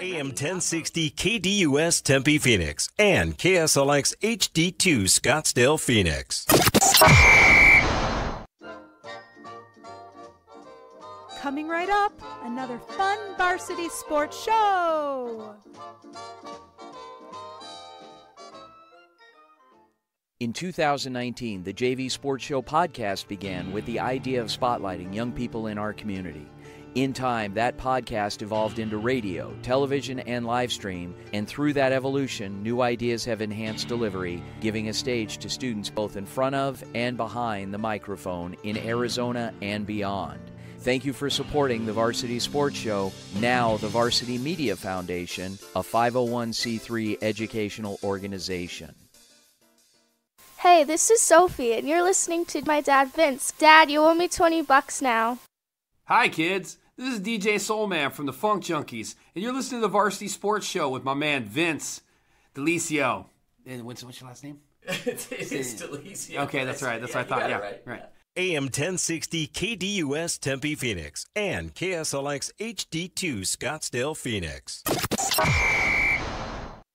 AM 1060 KDUS Tempe Phoenix and KSLX HD2 Scottsdale Phoenix. Coming right up, another fun varsity sports show. In 2019, the JV Sports Show podcast began with the idea of spotlighting young people in our community. In time, that podcast evolved into radio, television, and live stream, and through that evolution, new ideas have enhanced delivery, giving a stage to students both in front of and behind the microphone in Arizona and beyond. Thank you for supporting the Varsity Sports Show, now the Varsity Media Foundation, a 501c3 educational organization. Hey, this is Sophie, and you're listening to my dad, Vince. Dad, you owe me $20 now. Hi, kids. This is DJ Soulman from the Funk Junkies, and you're listening to the Varsity Sports Show with my man, Vince D'Aliesio. And what's your last name? It's D'Aliesio. Okay, that's right. That's what I thought. Yeah, right. AM 1060 KDUS Tempe Phoenix and KSLX HD2 Scottsdale Phoenix.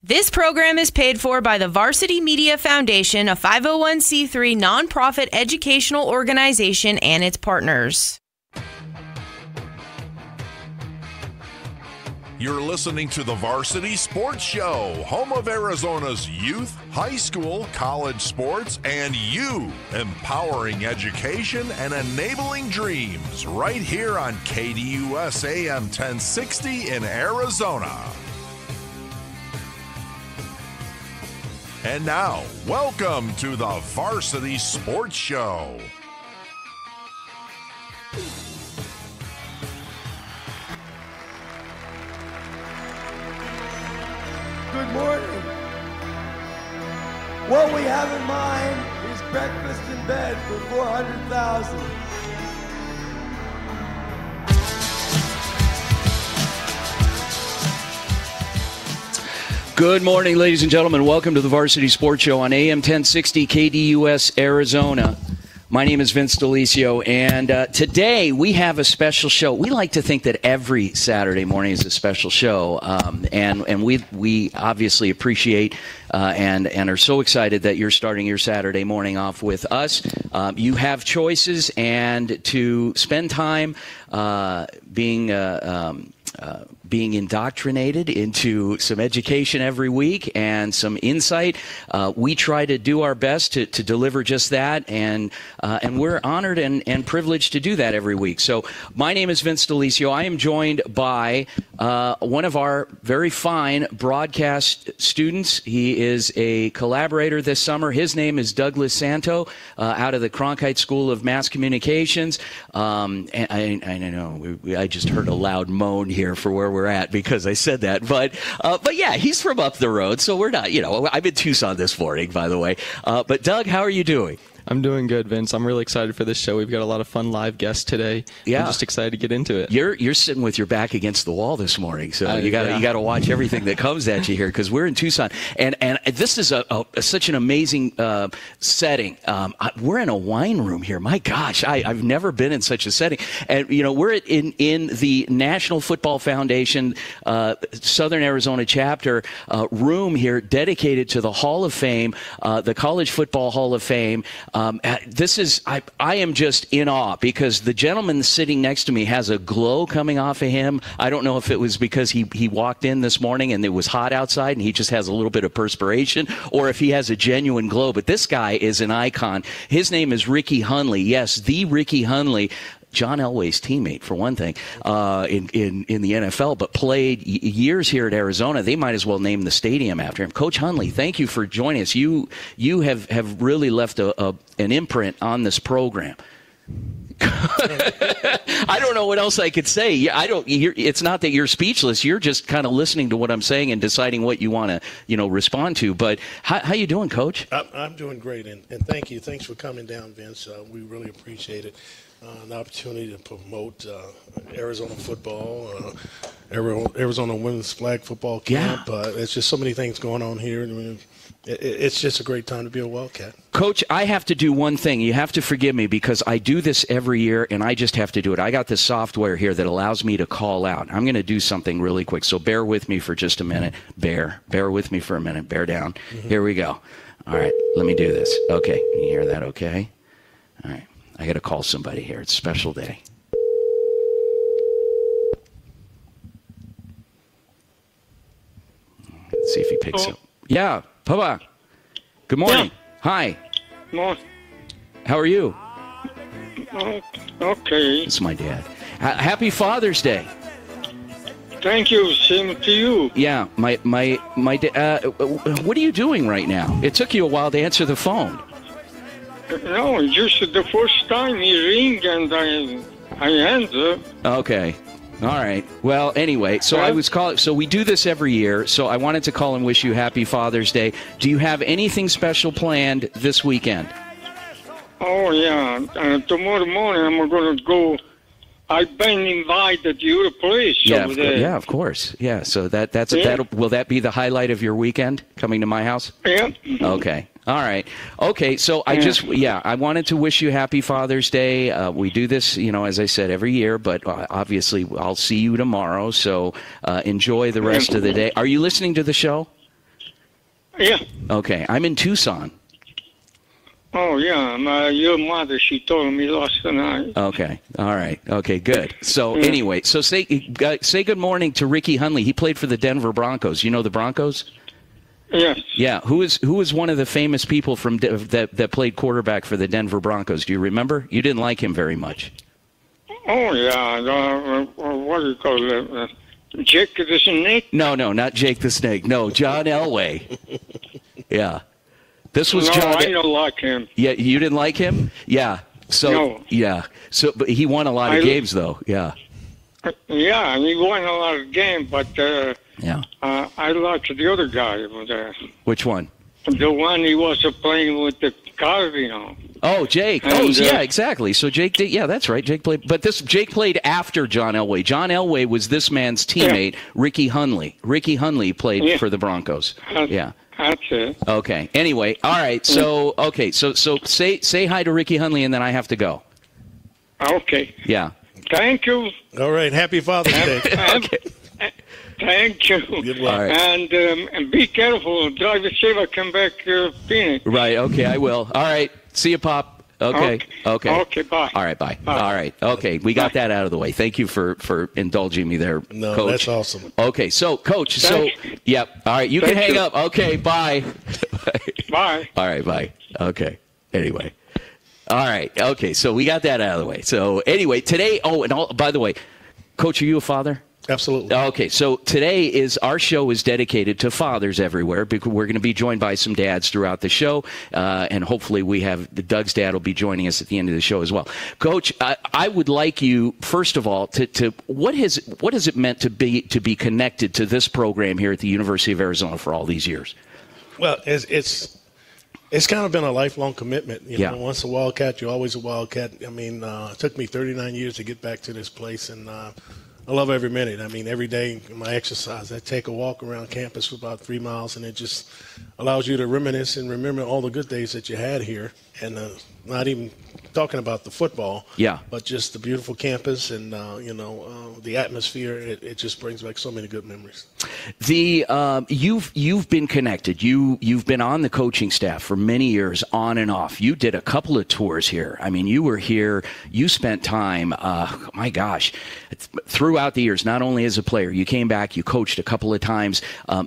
This program is paid for by the Varsity Media Foundation, a 501c3 nonprofit educational organization and its partners. You're listening to the Varsity Sports Show, home of Arizona's youth, high school, college sports, and you, empowering education and enabling dreams, right here on KDUS AM 1060 in Arizona. And now, welcome to the Varsity Sports Show. Good morning. What we have in mind is breakfast in bed for 400,000. Good morning, ladies and gentlemen. Welcome to the Varsity Sports Show on AM 1060 KDUS Arizona. My name is Vince D'Aliesio, and today we have a special show. We like to think that every Saturday morning is a special show, and we obviously appreciate and are so excited that you're starting your Saturday morning off with us. You have choices, and to spend time being indoctrinated into some education every week and some insight. We try to do our best to deliver just that, and we're honored and privileged to do that every week. So my name is Vince D'Aliesio. I am joined by one of our very fine broadcast students. He is a collaborator this summer. His name is Douglas Santo, out of the Cronkite School of Mass Communications. And I know, I just heard a loud moan here for where we're at because I said that, but yeah, he's from up the road, so we're not, I'm in Tucson this morning, by the way. But Doug, how are you doing? I'm doing good, Vince. I'm really excited for this show. We've got a lot of fun live guests today. Yeah. I'm just excited to get into it. You're sitting with your back against the wall this morning, so you got to watch everything that comes at you here because we're in Tucson, and this is such an amazing setting. We're in a wine room here. My gosh, I've never been in such a setting, and we're in the National Football Foundation Southern Arizona chapter room here, dedicated to the Hall of Fame, the College Football Hall of Fame. I am just in awe because the gentleman sitting next to me has a glow coming off of him. I don't know if it was because he walked in this morning and it was hot outside and he just has a little bit of perspiration, or if he has a genuine glow. But this guy is an icon. His name is Ricky Hunley. Yes, the Ricky Hunley. John Elway's teammate, for one thing, in the NFL, but played years here at Arizona. They might as well name the stadium after him. Coach Hunley, thank you for joining us. You have really left an imprint on this program. I don't know what else I could say. It's not that you're speechless. You're just kind of listening to what I'm saying and deciding what you want to, respond to. But how you doing, Coach? I'm doing great, and thank you. Thanks for coming down, Vince. We really appreciate it. An opportunity to promote Arizona football, Arizona women's flag football camp. It's just so many things going on here. It's just a great time to be a Wildcat. Coach, I have to do one thing. You have to forgive me because I do this every year, and I just have to do it. I got this software here that allows me to call out. I'm going to do something really quick, so bear with me for just a minute. Bear with me for a minute. Bear down. Mm-hmm. Here we go. All right, let me do this. Okay, can you hear that okay? All right, I got to call somebody here. It's a special day. Let's see if he picks up. Yeah. Papa, good morning. Yeah. Hi. Morning. How are you? Okay. It's my dad. Happy Father's Day. Thank you. Same to you. Yeah. What are you doing right now? It took you a while to answer the phone. No, just the first time he rang and I answered. Okay. All right. Well, anyway, so I was calling. So we do this every year. So I wanted to call and wish you happy Father's Day. Do you have anything special planned this weekend? Oh, yeah. Tomorrow morning I'm going to go. I've been invited to your place. Yeah, of course. Yeah. So will that be the highlight of your weekend, coming to my house? Yeah. Okay. All right. Okay. So I wanted to wish you happy Father's Day. We do this, as I said, every year, but obviously I'll see you tomorrow. So enjoy the rest of the day. Are you listening to the show? Yeah. Okay. I'm in Tucson. Oh, yeah. Your mother, she told me last night. Okay. All right. Okay, good. So anyway, so say good morning to Ricky Hunley. He played for the Denver Broncos. You know the Broncos? Yes. Yeah. Who is one of the famous people from that played quarterback for the Denver Broncos? Do you remember? You didn't like him very much. Oh yeah. What do you call it? Jake the Snake? No, not Jake the Snake. No, John Elway. Yeah. This was John. No, I don't like him. Yeah, you didn't like him. Yeah. So no. Yeah. So but he won a lot of games though. Yeah. Yeah, he won a lot of games, but. Yeah. I liked the other guy. Which one? The one he was playing with the Cardinals. Oh, Jake. And, yeah, exactly. So Jake did. Yeah, that's right. Jake played. But Jake played after John Elway. John Elway was this man's teammate, yeah. Ricky Hunley. Ricky Hunley played for the Broncos. Yeah. That's it. Okay. Anyway, all right. So okay. So say hi to Ricky Hunley, and then I have to go. Okay. Yeah. Thank you. All right. Happy Father's Day. Okay. Thank you. Good luck. Right. And be careful. Drive the safe. Come back to Phoenix. Right. Okay, I will. All right. See you, Pop. Okay. Okay, bye. All right, bye. All right. Okay, we got that out of the way. Thank you for indulging me there, Coach. No, that's awesome. Okay, so, Coach, so, yep. All right, you can hang up. Okay, bye. Bye. All right, bye. Okay. Anyway. All right. Okay, so we got that out of the way. So, anyway, today, by the way, Coach, are you a father? Absolutely. Okay, so today our show is dedicated to fathers everywhere, because we're going to be joined by some dads throughout the show, and hopefully Doug's dad will be joining us at the end of the show as well. Coach, I would like you, first of all, to what has it meant to be connected to this program here at the University of Arizona for all these years? Well, it's kind of been a lifelong commitment. You know, once a Wildcat, you're always a Wildcat. I mean, it took me 39 years to get back to this place, and I love every minute. I mean, every day my exercise, I take a walk around campus for about 3 miles, and it just allows you to reminisce and remember all the good days that you had here, and not even talking about the football, but just the beautiful campus and, the atmosphere. It just brings back so many good memories. You've been connected. You've been on the coaching staff for many years, on and off. You did a couple of tours here. I mean, you were here. You spent time, my gosh, throughout the years, not only as a player. You came back. You coached a couple of times.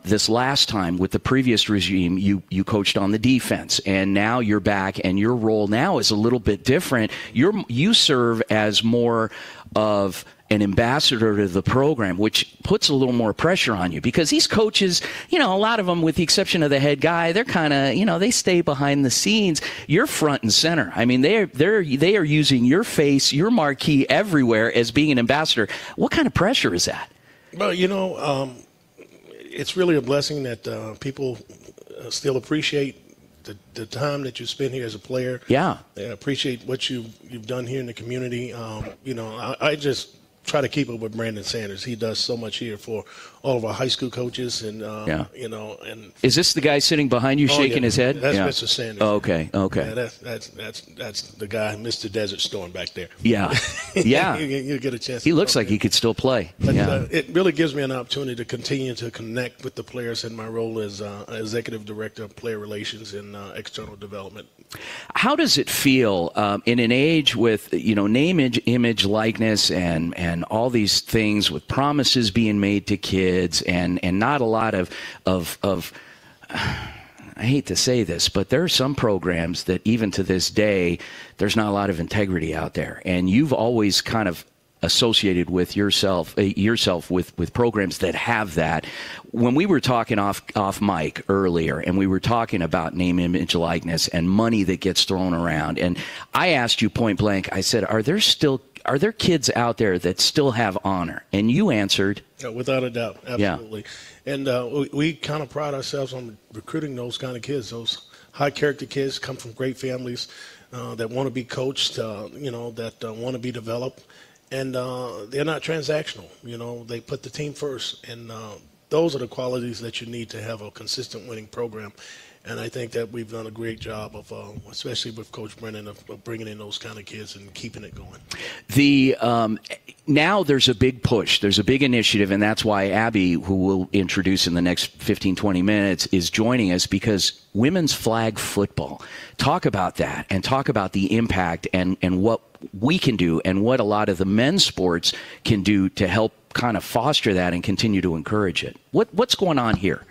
This last time with the previous regime, you coached on the defense, and now you're back, and your role now is a little bit different. You serve as more of an ambassador to the program, which puts a little more pressure on you, because these coaches, a lot of them, with the exception of the head guy, they're kind of, they stay behind the scenes. You're front and center. I mean, they are using your face, your marquee everywhere as being an ambassador. What kind of pressure is that? Well, it's really a blessing that people still appreciate the time that you spend here as a player. Yeah. I appreciate what you've done here in the community. I just try to keep up with Brandon Sanders. He does so much here for all of our high school coaches, and you know. And is this the guy sitting behind you shaking his head? That's Mr. Sanders. Oh, okay, okay. Yeah, that's the guy, Mr. Desert Storm, back there. Yeah, yeah. You'll get a chance. He looks like he could still play. But, it really gives me an opportunity to continue to connect with the players in my role as executive director of player relations and external development. How does it feel in an age with name, image, likeness, and all these things, with promises being made to kids, and not a lot of I hate to say this, but there are some programs that even to this day, there's not a lot of integrity out there. And you've always kind of associated with yourself with programs that have that. When we were talking off mic earlier, and we were talking about name, image, likeness, and money that gets thrown around, and I asked you point blank, I said, are there kids out there that still have honor? And you answered, without a doubt, absolutely. Yeah. And we kind of pride ourselves on recruiting those kind of kids. Those high character kids come from great families that want to be coached, that want to be developed. And they're not transactional. They put the team first. And those are the qualities that you need to have a consistent winning program. And I think that we've done a great job of, especially with Coach Brennan, of bringing in those kind of kids and keeping it going. Now there's a big push. There's a big initiative, and that's why Abby, who we'll introduce in the next 15, 20 minutes, is joining us, because women's flag football. Talk about that, and talk about the impact and what we can do and what a lot of the men's sports can do to help kind of foster that and continue to encourage it. What's going on here?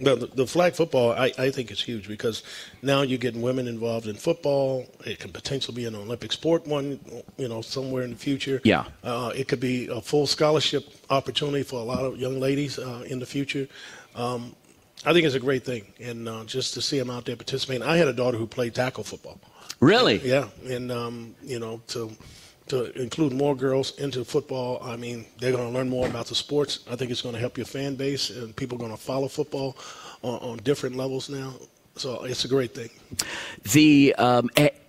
Well, the flag football, I think it's huge, because now you're getting women involved in football. It can potentially be an Olympic sport one, somewhere in the future. Yeah. It could be a full scholarship opportunity for a lot of young ladies in the future. I think it's a great thing, and just to see them out there participating. I had a daughter who played tackle football. Really? Yeah, and to include more girls into football, I mean, they're going to learn more about the sports. I think it's going to help your fan base, and people are going to follow football on different levels now. So it's a great thing.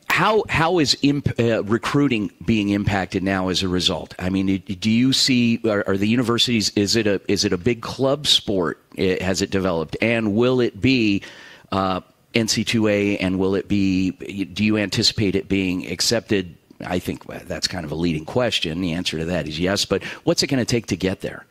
How is recruiting being impacted now as a result? I mean, do you see, are the universities, is it a big club sport? Has it developed, and will it be NC2A, and will it be, do you anticipate it being accepted? I think that's kind of a leading question. The answer to that is yes, but what's it going to take to get there?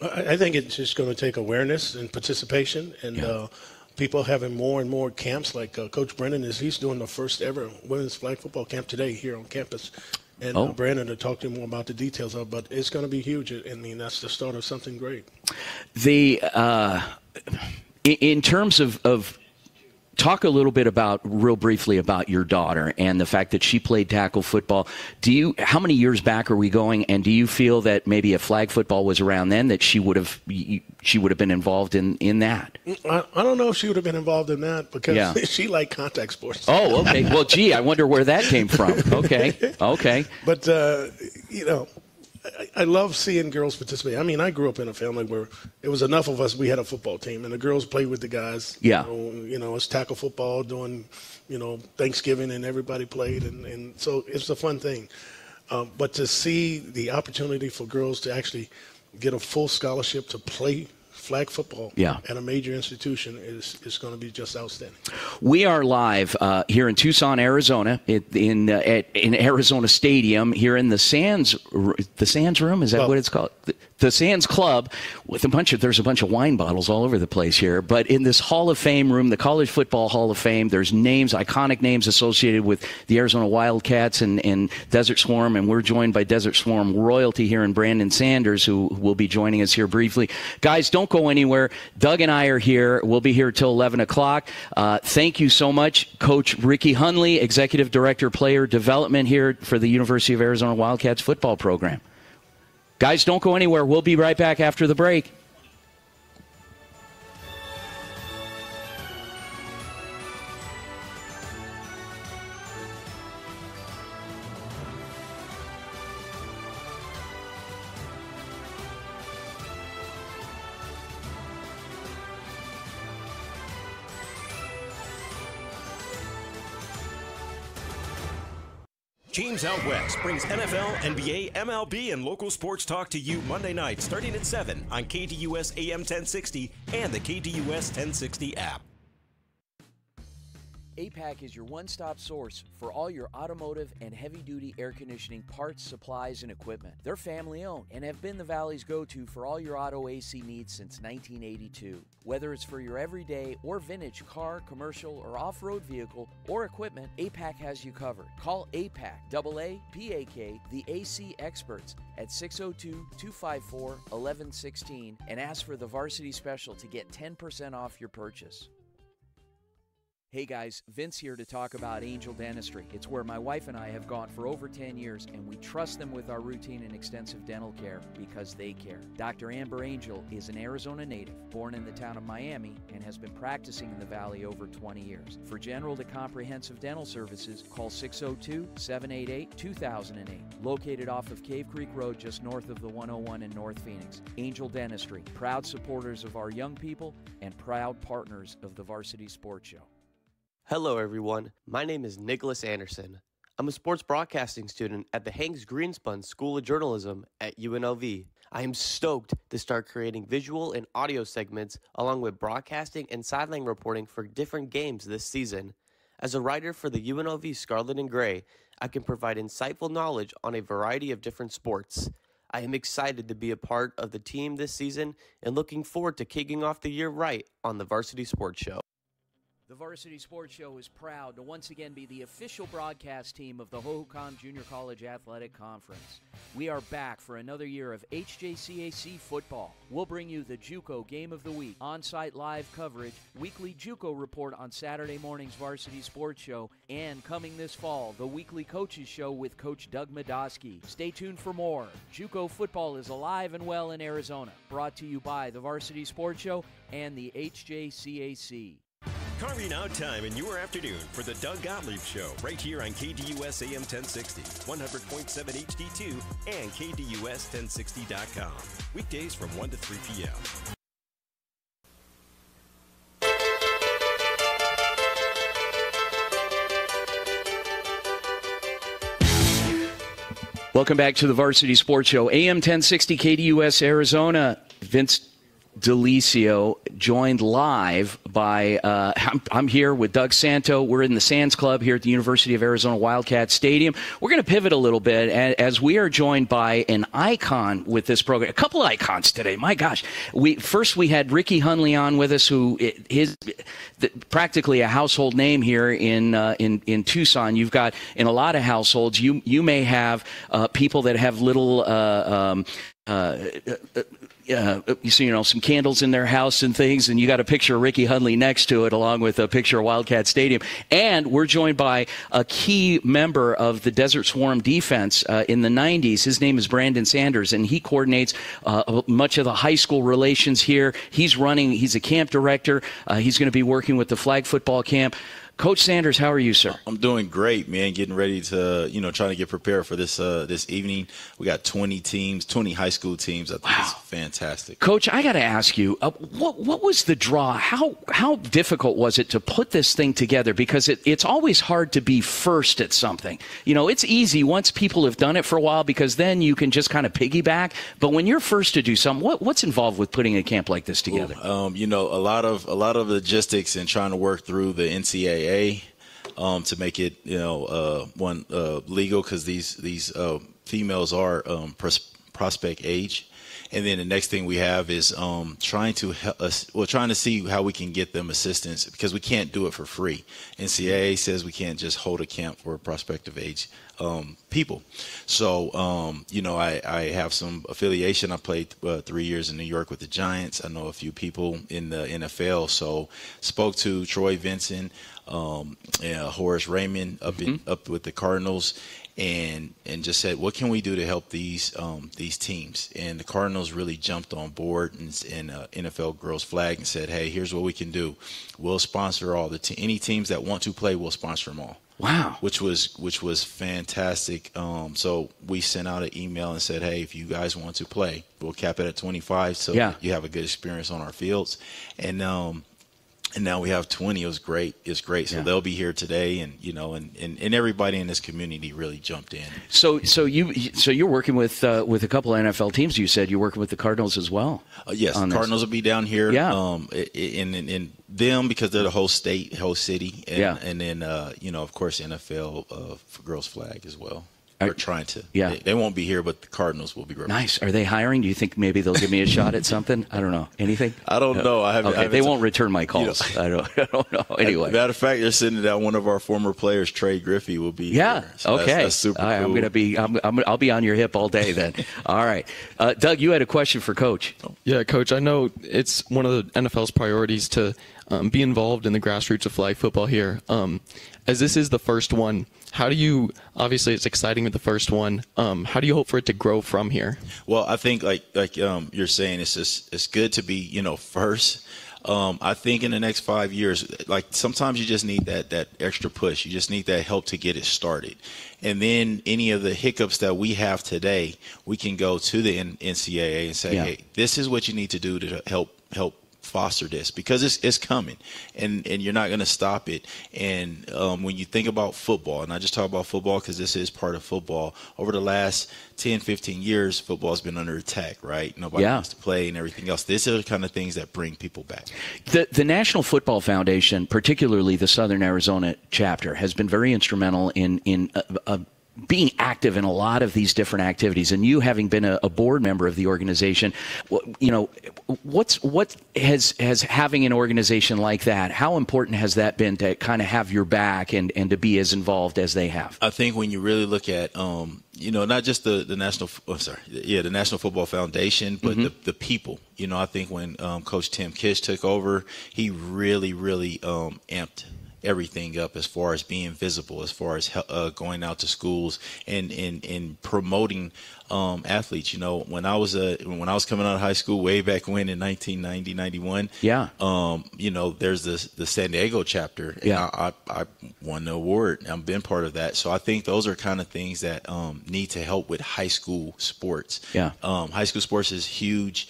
I think it's just going to take awareness and participation, and people having more and more camps. Like Coach Brennan, he's doing the first ever women's flag football camp today here on campus. And Brandon to talk to you more about the details of, but it's going to be huge. I mean, that's the start of something great. In terms of talk a little bit about, real briefly, about your daughter and the fact that she played tackle football. How many years back are we going, and do you feel that maybe if flag football was around then, that she would have been involved in that? I don't know if she would have been involved in that, because she liked contact sports. Oh, okay. Well, gee, I wonder where that came from. Okay. But, I love seeing girls participate. I mean, I grew up in a family where it was enough of us. We had a football team, and the girls played with the guys. Yeah. It's tackle football during, Thanksgiving, and everybody played. And so it's a fun thing. But to see the opportunity for girls to actually get a full scholarship to play flag football at a major institution is going to be just outstanding. We are live here in Tucson, Arizona, in Arizona Stadium, here in the Sands Room. Is that what it's called? The Sands Club. With there's a bunch of wine bottles all over the place here. But in this Hall of Fame room, the College Football Hall of Fame, there's names, iconic names associated with the Arizona Wildcats and Desert Swarm. And we're joined by Desert Swarm royalty here in Brandon Sanders, who will be joining us here briefly. Guys, don't go anywhere. Doug and I are here. We'll be here till 11 o'clock. Thank you so much, Coach Ricky Hunley, Executive Director, Player Development here for the University of Arizona Wildcats football program. Guys, don't go anywhere. We'll be right back after the break. James Out West brings NFL, NBA, MLB, and local sports talk to you Monday night starting at 7 on KDUS AM 1060 and the KDUS 1060 app. APAC is your one-stop source for all your automotive and heavy-duty air conditioning parts, supplies, and equipment. They're family-owned and have been the Valley's go-to for all your auto AC needs since 1982. Whether it's for your everyday or vintage car, commercial, or off-road vehicle or equipment, APAC has you covered. Call APAC, AAPAK, the AC experts at 602-254-1116 and ask for the Varsity Special to get 10% off your purchase. Hey guys, Vince here to talk about Angel Dentistry. It's where my wife and I have gone for over 10 years, and we trust them with our routine and extensive dental care because they care. Dr. Amber Angel is an Arizona native, born in the town of Miami, and has been practicing in the Valley over 20 years. For general to comprehensive dental services, call 602-788-2008. Located off of Cave Creek Road, just north of the 101 in North Phoenix. Angel Dentistry, proud supporters of our young people and proud partners of the Varsity Sports Show. Hello, everyone. My name is Nicholas Anderson. I'm a sports broadcasting student at the Hanks Greenspun School of Journalism at UNLV. I am stoked to start creating visual and audio segments along with broadcasting and sideline reporting for different games this season. As a writer for the UNLV Scarlet and Gray, I can provide insightful knowledge on a variety of different sports. I am excited to be a part of the team this season and looking forward to kicking off the year right on the Varsity Sports Show. The Varsity Sports Show is proud to once again be the official broadcast team of the Hohokam Junior College Athletic Conference. We are back for another year of HJCAC football. We'll bring you the JUCO Game of the Week, on-site live coverage, weekly JUCO report on Saturday morning's Varsity Sports Show, and coming this fall, the weekly Coaches Show with Coach Doug Medoski. Stay tuned for more. JUCO football is alive and well in Arizona. Brought to you by the Varsity Sports Show and the HJCAC. Carving out time in your afternoon for the Doug Gottlieb Show, right here on KDUS AM 1060, 100.7 HD2, and KDUS1060.com. Weekdays from 1 to 3 p.m. Welcome back to the Varsity Sports Show. AM 1060 KDUS Arizona. Vince D'Aliesio joined live by, I'm here with Doug Santo. We're in the Sands Club here at the University of Arizona Wildcat Stadium. We're going to pivot a little bit as we are joined by an icon with this program. A couple of icons today. My gosh. First, we had Ricky Hunley on with us, who is practically a household name here in Tucson. You've got, in a lot of households, you may have people that have little... some candles in their house and things, and you got a picture of Ricky Hunley next to it, along with a picture of Wildcat Stadium. And we're joined by a key member of the Desert Swarm defense in the 90s. His name is Brandon Sanders, and he coordinates much of the high school relations here. He's a camp director. He's going to be working with the flag football camp. Coach Sanders, how are you, sir? I'm doing great, man. Getting ready to, trying to get prepared for this this evening. We got 20 high school teams. I think it's fantastic. Coach, I got to ask you, what was the draw? How difficult was it to put this thing together? Because it's always hard to be first at something. It's easy once people have done it for a while, because then you can just kind of piggyback. But when you're first to do something, what's involved with putting a camp like this together? A lot of logistics and trying to work through the NCAA. To make it legal, because these females are prospect age, and then the next thing we have is trying to see how we can get them assistance, because we can't do it for free. NCAA says we can't just hold a camp for prospective age people. So I have some affiliation. I played 3 years in New York with the Giants. I know a few people in the NFL. So spoke to Troy Vincent, Horace Raymond up with the Cardinals, and just said, what can we do to help these teams? And the Cardinals really jumped on board and NFL Girls Flag and said, hey, here's what we can do. We'll sponsor all any teams that want to play. We'll sponsor them all. Wow. Which was fantastic. So we sent out an email and said, hey, if you guys want to play, we'll cap it at 25, so you have a good experience on our fields. And And now we have 20. It was great. It's great. So yeah, they'll be here today, and you know, and everybody in this community really jumped in. So you're working with a couple of NFL teams. You said you're working with the Cardinals as well. Yes, the Cardinals will be down here. Yeah, in them, because they're the whole state, whole city. And, yeah, and then you know, of course, NFL for girls flag as well. They're trying to. Yeah. They won't be here, but the Cardinals will be represented. Nice. Are they hiring? Do you think maybe they'll give me a shot at something? I don't know. Anything? I don't know. I haven't. Okay. They won't return my calls. You know. I don't know. Anyway. Matter of fact, they're sending out one of our former players, Trey Griffey, will be here. So okay. That's super cool. I'm gonna be. I'll be on your hip all day then. All right. Doug, you had a question for Coach. Yeah, Coach. I know it's one of the NFL's priorities to be involved in the grassroots of flag football here. As this is the first one, how do you, obviously it's exciting with the first one, how do you hope for it to grow from here? Well, I think like you're saying, it's just, it's good to be, you know, first. I think in the next 5 years, like sometimes you just need that extra push. You just need that help to get it started. And then any of the hiccups that we have today, we can go to the NCAA and say, yeah, hey, this is what you need to do to help foster this, because it's coming, and you're not going to stop it. And when you think about football, and I just talk about football because this is part of football, over the last 10-15 years, football has been under attack, right? Nobody wants to play and everything else. These are the kind of things that bring people back. The National Football Foundation, particularly the Southern Arizona chapter, has been very instrumental in being active in a lot of these different activities, and you having been a board member of the organization, you know, what has having an organization like that, how important has that been to kind of have your back and to be as involved as they have? I think when you really look at, you know, not just the National Football Foundation, but the people. You know, I think when Coach Tim Kish took over, he really amped everything up as far as being visible, as far as going out to schools and promoting athletes. You know, when I was coming out of high school way back when in 1990, 91, you know, there's the San Diego chapter. Yeah. I won the award. I've been part of that. So I think those are kind of things that need to help with high school sports. Yeah. High school sports is huge.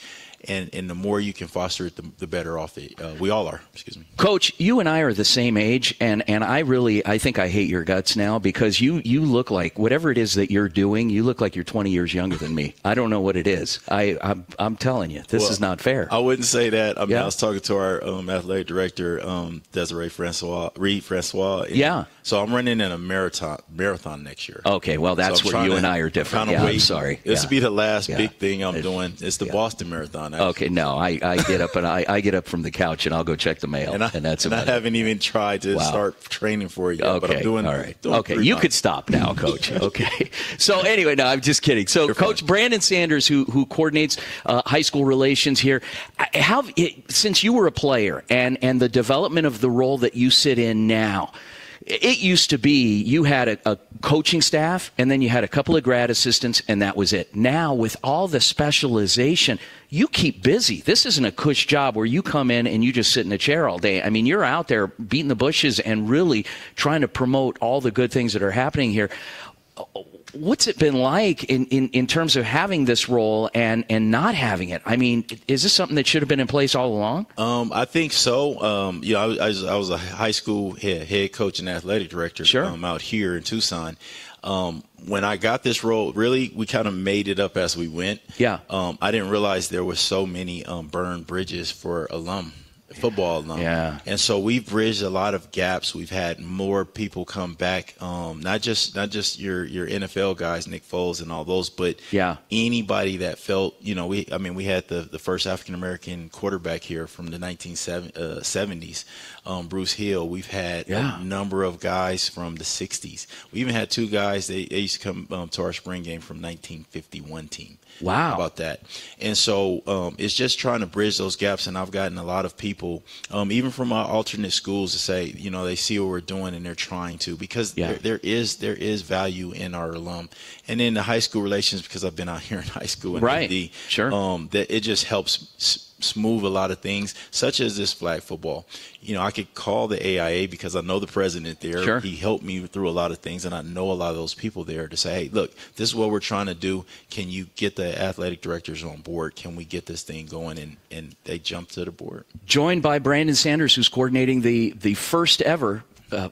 And the more you can foster it, the better off we all are. Excuse me, Coach. You and I are the same age, and I think I hate your guts now, because you look like, whatever it is that you're doing, you look like you're 20 years younger than me. I don't know what it is. I'm telling you, this is not fair. I wouldn't say that. I mean, I was talking to our athletic director, Desiree Reed Francois. Yeah. So I'm running in a marathon next year. Okay, well that's where you and I are different. I'm sorry. This will be the last big thing I'm doing. It's the Boston Marathon. Okay, no, I get up and I get up from the couch and I'll go check the mail, and that's about it. I haven't even tried to start training for it yet, but I'm doing all right. Okay, you could stop now, Coach. Okay. So anyway, no, I'm just kidding. So Coach Brandon Sanders, who coordinates high school relations here, since you were a player and the development of the role that you sit in now. It used to be you had a coaching staff, and then you had a couple of grad assistants, and that was it. Now, with all the specialization, you keep busy. This isn't a cush job where you come in and you just sit in a chair all day. I mean, you're out there beating the bushes and really trying to promote all the good things that are happening here. What's it been like in terms of having this role and not having it? I mean, is this something that should have been in place all along? I think so. You know, I was a high school head coach and athletic director out here in Tucson. When I got this role, really, we kind of made it up as we went. Yeah. I didn't realize there were so many burned bridges for alum. Football alum. Yeah. And so we've bridged a lot of gaps. We've had more people come back, not just your NFL guys, Nick Foles and all those, but anybody that felt, you know, we had the first African-American quarterback here from the 1970s, Bruce Hill. We've had a number of guys from the 60s. We even had two guys, they used to come to our spring game from 1951 team. Wow. How about that? And so it's just trying to bridge those gaps, and I've gotten a lot of people, even from our alternate schools, to say, you know, they see what we're doing and they're trying to, because there is value in our alum. And then the high school relations, because I've been out here in high school, and right, that it just helps smooth a lot of things, such as this flag football. You know, I could call the AIA because I know the president there. Sure. He helped me through a lot of things, and I know a lot of those people there to say, hey, look, this is what we're trying to do. Can you get the athletic directors on board? Can we get this thing going? And they jumped to the board. Joined by Brandon Sanders, who's coordinating the first ever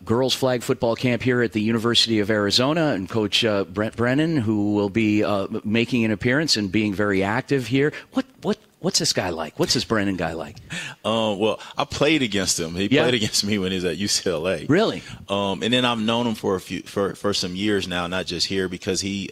girls flag football camp here at the University of Arizona, and Coach Brent Brennan, who will be making an appearance and being very active here. What's this guy like? What's this Brennan guy like? Well, I played against him. He played against me when he was at UCLA. Really? And then I've known him for some years now, not just here, because he.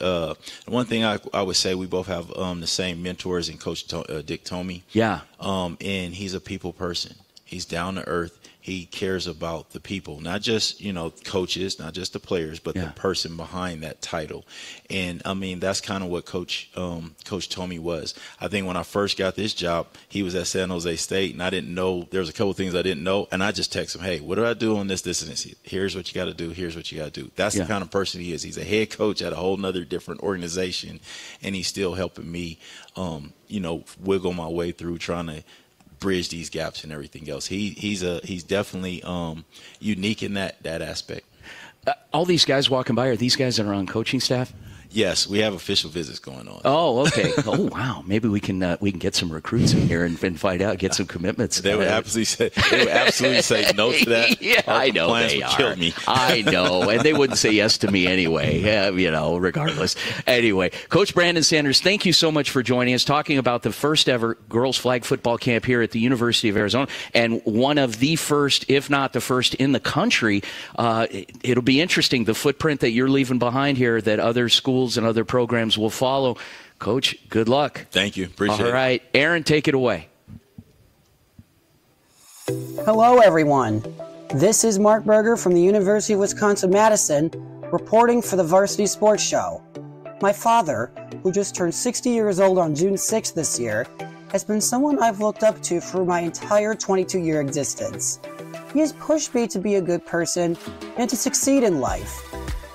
One thing I would say, we both have the same mentors in Coach Dick Tomey. Yeah. And he's a people person. He's down to earth. He cares about the people, not just, you know, coaches, not just the players, but the person behind that title. And I mean, that's kind of what Coach Tomey was. I think when I first got this job, he was at San Jose State, and I didn't know. There was a couple of things I didn't know, and I just text him, hey, what do I do on this and this? Here's what you got to do. Here's what you got to do. That's the kind of person he is. He's a head coach at a whole nother different organization, and he's still helping me, you know, wiggle my way through trying to bridge these gaps and everything else. He's definitely unique in that aspect. All these guys walking by, are these guys that are on coaching staff? Yes, we have official visits going on. Oh, okay. Oh, wow. Maybe we can get some recruits in here and find out, get some commitments. They would absolutely say no to that. Yeah, I know they are. Kill me. I know, and they wouldn't say yes to me anyway. You know, regardless. Anyway, Coach Brandon Sanders, thank you so much for joining us, talking about the first ever girls flag football camp here at the University of Arizona, and one of the first, if not the first, in the country. It'll be interesting the footprint that you're leaving behind here that other schools and other programs will follow. Coach, good luck. Thank you. Appreciate it. All right. Aaron, take it away. Hello, everyone. This is Mark Buerger from the University of Wisconsin-Madison, reporting for the Varsity Sports Show. My father, who just turned 60 years old on June 6th this year, has been someone I've looked up to for my entire 22-year existence. He has pushed me to be a good person and to succeed in life.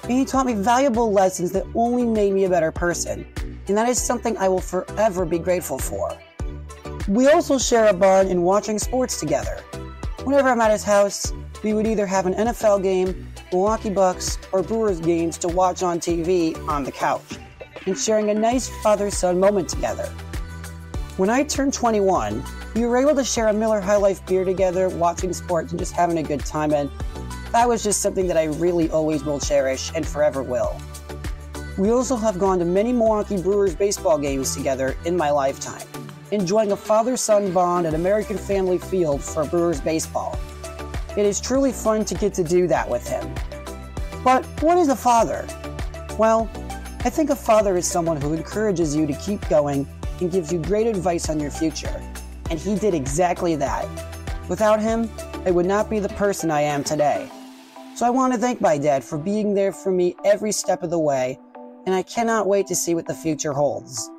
And he taught me valuable lessons that only made me a better person, and that is something I will forever be grateful for. We also share a bond in watching sports together. Whenever I'm at his house, we would either have an NFL game, Milwaukee Bucks, or Brewers games to watch on TV on the couch, and sharing a nice father-son moment together. When I turned 21, we were able to share a Miller High Life beer together, watching sports and just having a good time, and that was just something that I really always will cherish and forever will. We also have gone to many Milwaukee Brewers baseball games together in my lifetime, enjoying a father-son bond at American Family Field for Brewers baseball. It is truly fun to get to do that with him. But what is a father? Well, I think a father is someone who encourages you to keep going and gives you great advice on your future. And he did exactly that. Without him, I would not be the person I am today. So I want to thank my dad for being there for me every step of the way, and I cannot wait to see what the future holds.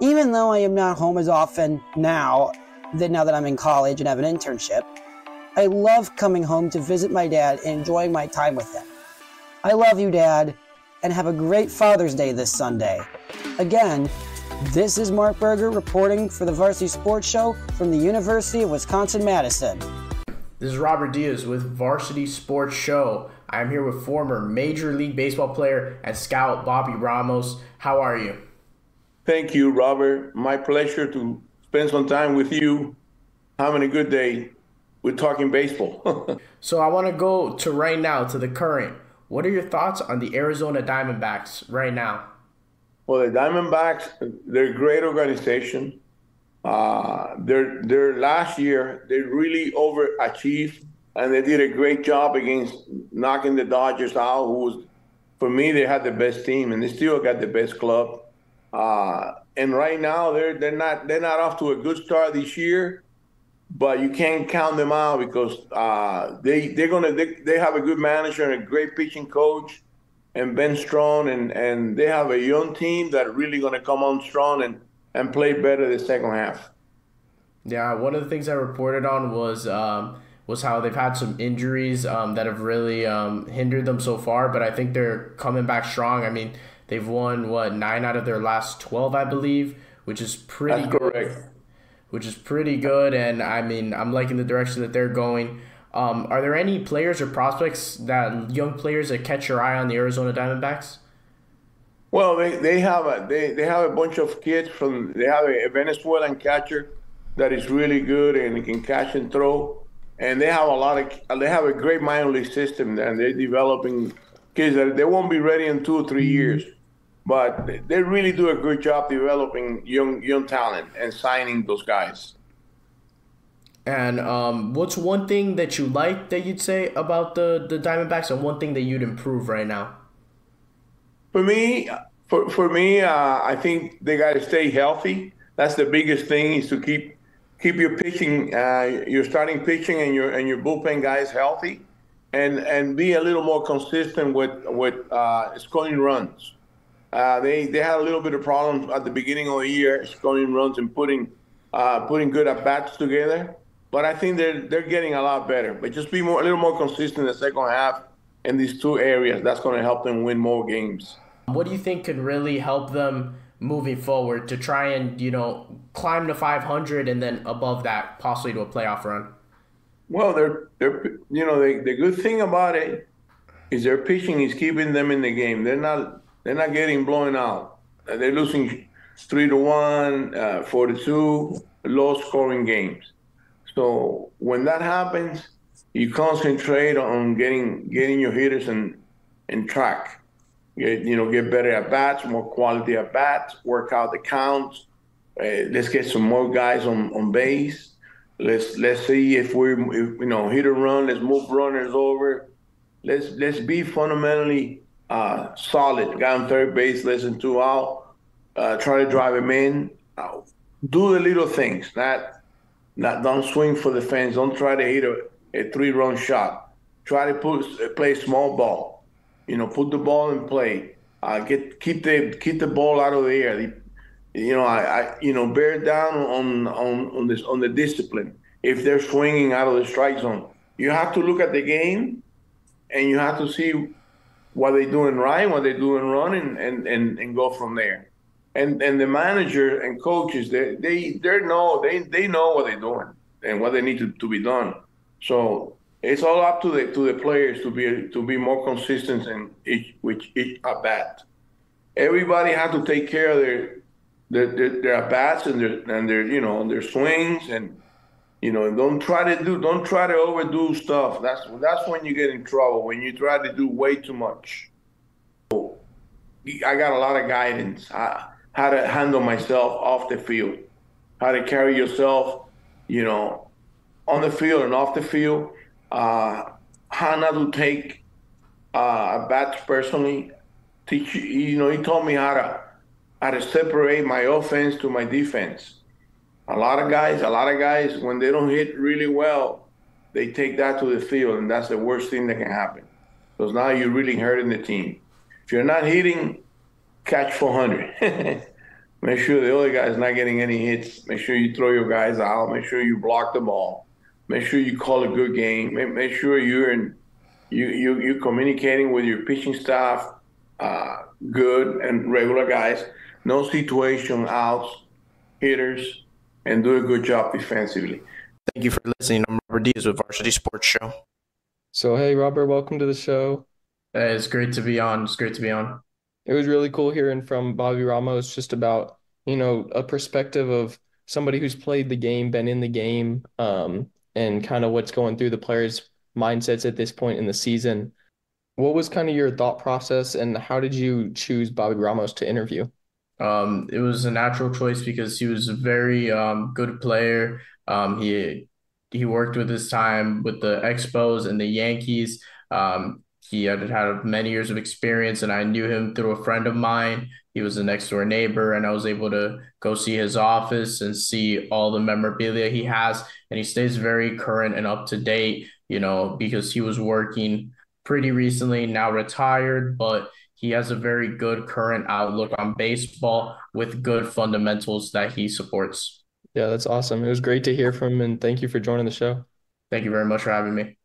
Even though I am not home as often now that I'm in college and have an internship, I love coming home to visit my dad and enjoying my time with him. I love you, Dad, and have a great Father's Day this Sunday. Again, this is Mark Buerger reporting for the Varsity Sports Show from the University of Wisconsin-Madison. This is Robert Diaz with Varsity Sports Show. I'm here with former Major League Baseball player and scout Bobby Ramos. How are you? Thank you, Robert. My pleasure to spend some time with you. Having a good day with talking baseball. So I want to go to right now, to the current. What are your thoughts on the Arizona Diamondbacks right now? Well, the Diamondbacks, they're a great organization. Their last year, they really overachieved, and they did a great job against knocking the Dodgers out, who was, for me, they had the best team, and they still got the best club. And right now, they're not off to a good start this year, but you can't count them out because they have a good manager and a great pitching coach, and Ben Strong, and they have a young team that are really going to come on strong and play better the second half. Yeah, one of the things I reported on was how they've had some injuries that have really hindered them so far, but I think they're coming back strong. I mean, they've won, 9 out of their last 12, I believe, which is pretty good. That's correct. which is pretty good. And, I mean, I'm liking the direction that they're going. Are there any players or prospects, that young players, that catch your eye on the Arizona Diamondbacks? Well, they have a bunch of kids from – they have a Venezuelan catcher that is really good and can catch and throw. And they have a great minor league system, and they're developing kids that they won't be ready in 2 or 3 years, but they really do a good job developing young talent and signing those guys. And what's one thing that you like that you'd say about the Diamondbacks, and one thing that you'd improve right now? For me, I think they got to stay healthy. That's the biggest thing, is to keep your pitching, your starting pitching, and your bullpen guys healthy, and be a little more consistent with scoring runs. They had a little bit of problems at the beginning of the year scoring runs and putting good at bats together. But I think they're getting a lot better. But just be a little more consistent in the second half in these two areas. That's going to help them win more games. What do you think could really help them moving forward to try and, you know, climb to 500 and then above that possibly to a playoff run? Well, the good thing about it is their pitching is keeping them in the game. They're not getting blown out. They're losing 3-1, 4-2, low scoring games. So when that happens, you concentrate on getting your hitters in track. Get better at bats, more quality at bats, work out the counts. Let's get some more guys on base. Let's see if hit a run. Let's move runners over. Let's be fundamentally solid. Guy on third base, less than two out. Try to drive him in. Do the little things. Don't swing for the fence. Don't try to hit a 3-run shot. Try to play small ball. Put the ball in play. Keep the ball out of the air. Bear down on the discipline. If they're swinging out of the strike zone, you have to look at the game, and you have to see what they're doing right, what they're doing wrong, and go from there. And the manager and coaches, they know what they're doing and what they need to be done. So. It's all up to the players to be more consistent in each at bat. Everybody has to take care of their at bats and their swings, and don't try to overdo stuff. That's when you get in trouble, when you try to do way too much. So I got a lot of guidance how to handle myself off the field, how to carry yourself, on the field and off the field. How not to take bats personally. He taught me how to separate my offense to my defense. A lot of guys, when they don't hit really well, they take that to the field, and that's the worst thing that can happen. Because now you're really hurting the team. If you're not hitting, catch 400. Make sure the other guy's not getting any hits. Make sure you throw your guys out. Make sure you block the ball. Make sure you call a good game. Make sure you're communicating with your pitching staff, good and regular guys. No situation outs, hitters, and do a good job defensively. Thank you for listening. I'm Robert Diaz with Varsity Sports Show. So, hey, Robert, welcome to the show. Hey, it's great to be on. It was really cool hearing from Bobby Ramos just about, a perspective of somebody who's played the game, been in the game, and kind of what's going through the players' mindsets at this point in the season. What was kind of your thought process, and how did you choose Bobby Ramos to interview? It was a natural choice because he was a very good player. He worked with his time with the Expos and the Yankees. He had many years of experience, and I knew him through a friend of mine. He was a next-door neighbor, and I was able to go see his office and see all the memorabilia he has, and he stays very current and up-to-date, because he was working pretty recently, now retired, but he has a very good current outlook on baseball with good fundamentals that he supports. Yeah, that's awesome. It was great to hear from him, and thank you for joining the show. Thank you very much for having me.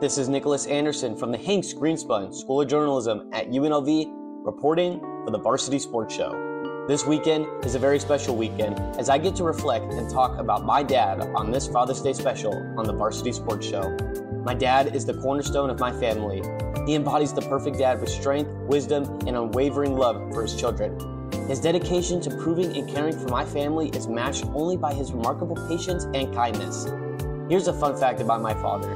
This is Nicholas Anderson from the Hanks Greenspun School of Journalism at UNLV, reporting for the Varsity Sports Show. This weekend is a very special weekend as I get to reflect and talk about my dad on this Father's Day special on the Varsity Sports Show. My dad is the cornerstone of my family. He embodies the perfect dad with strength, wisdom, and unwavering love for his children. His dedication to proving and caring for my family is matched only by his remarkable patience and kindness. Here's a fun fact about my father.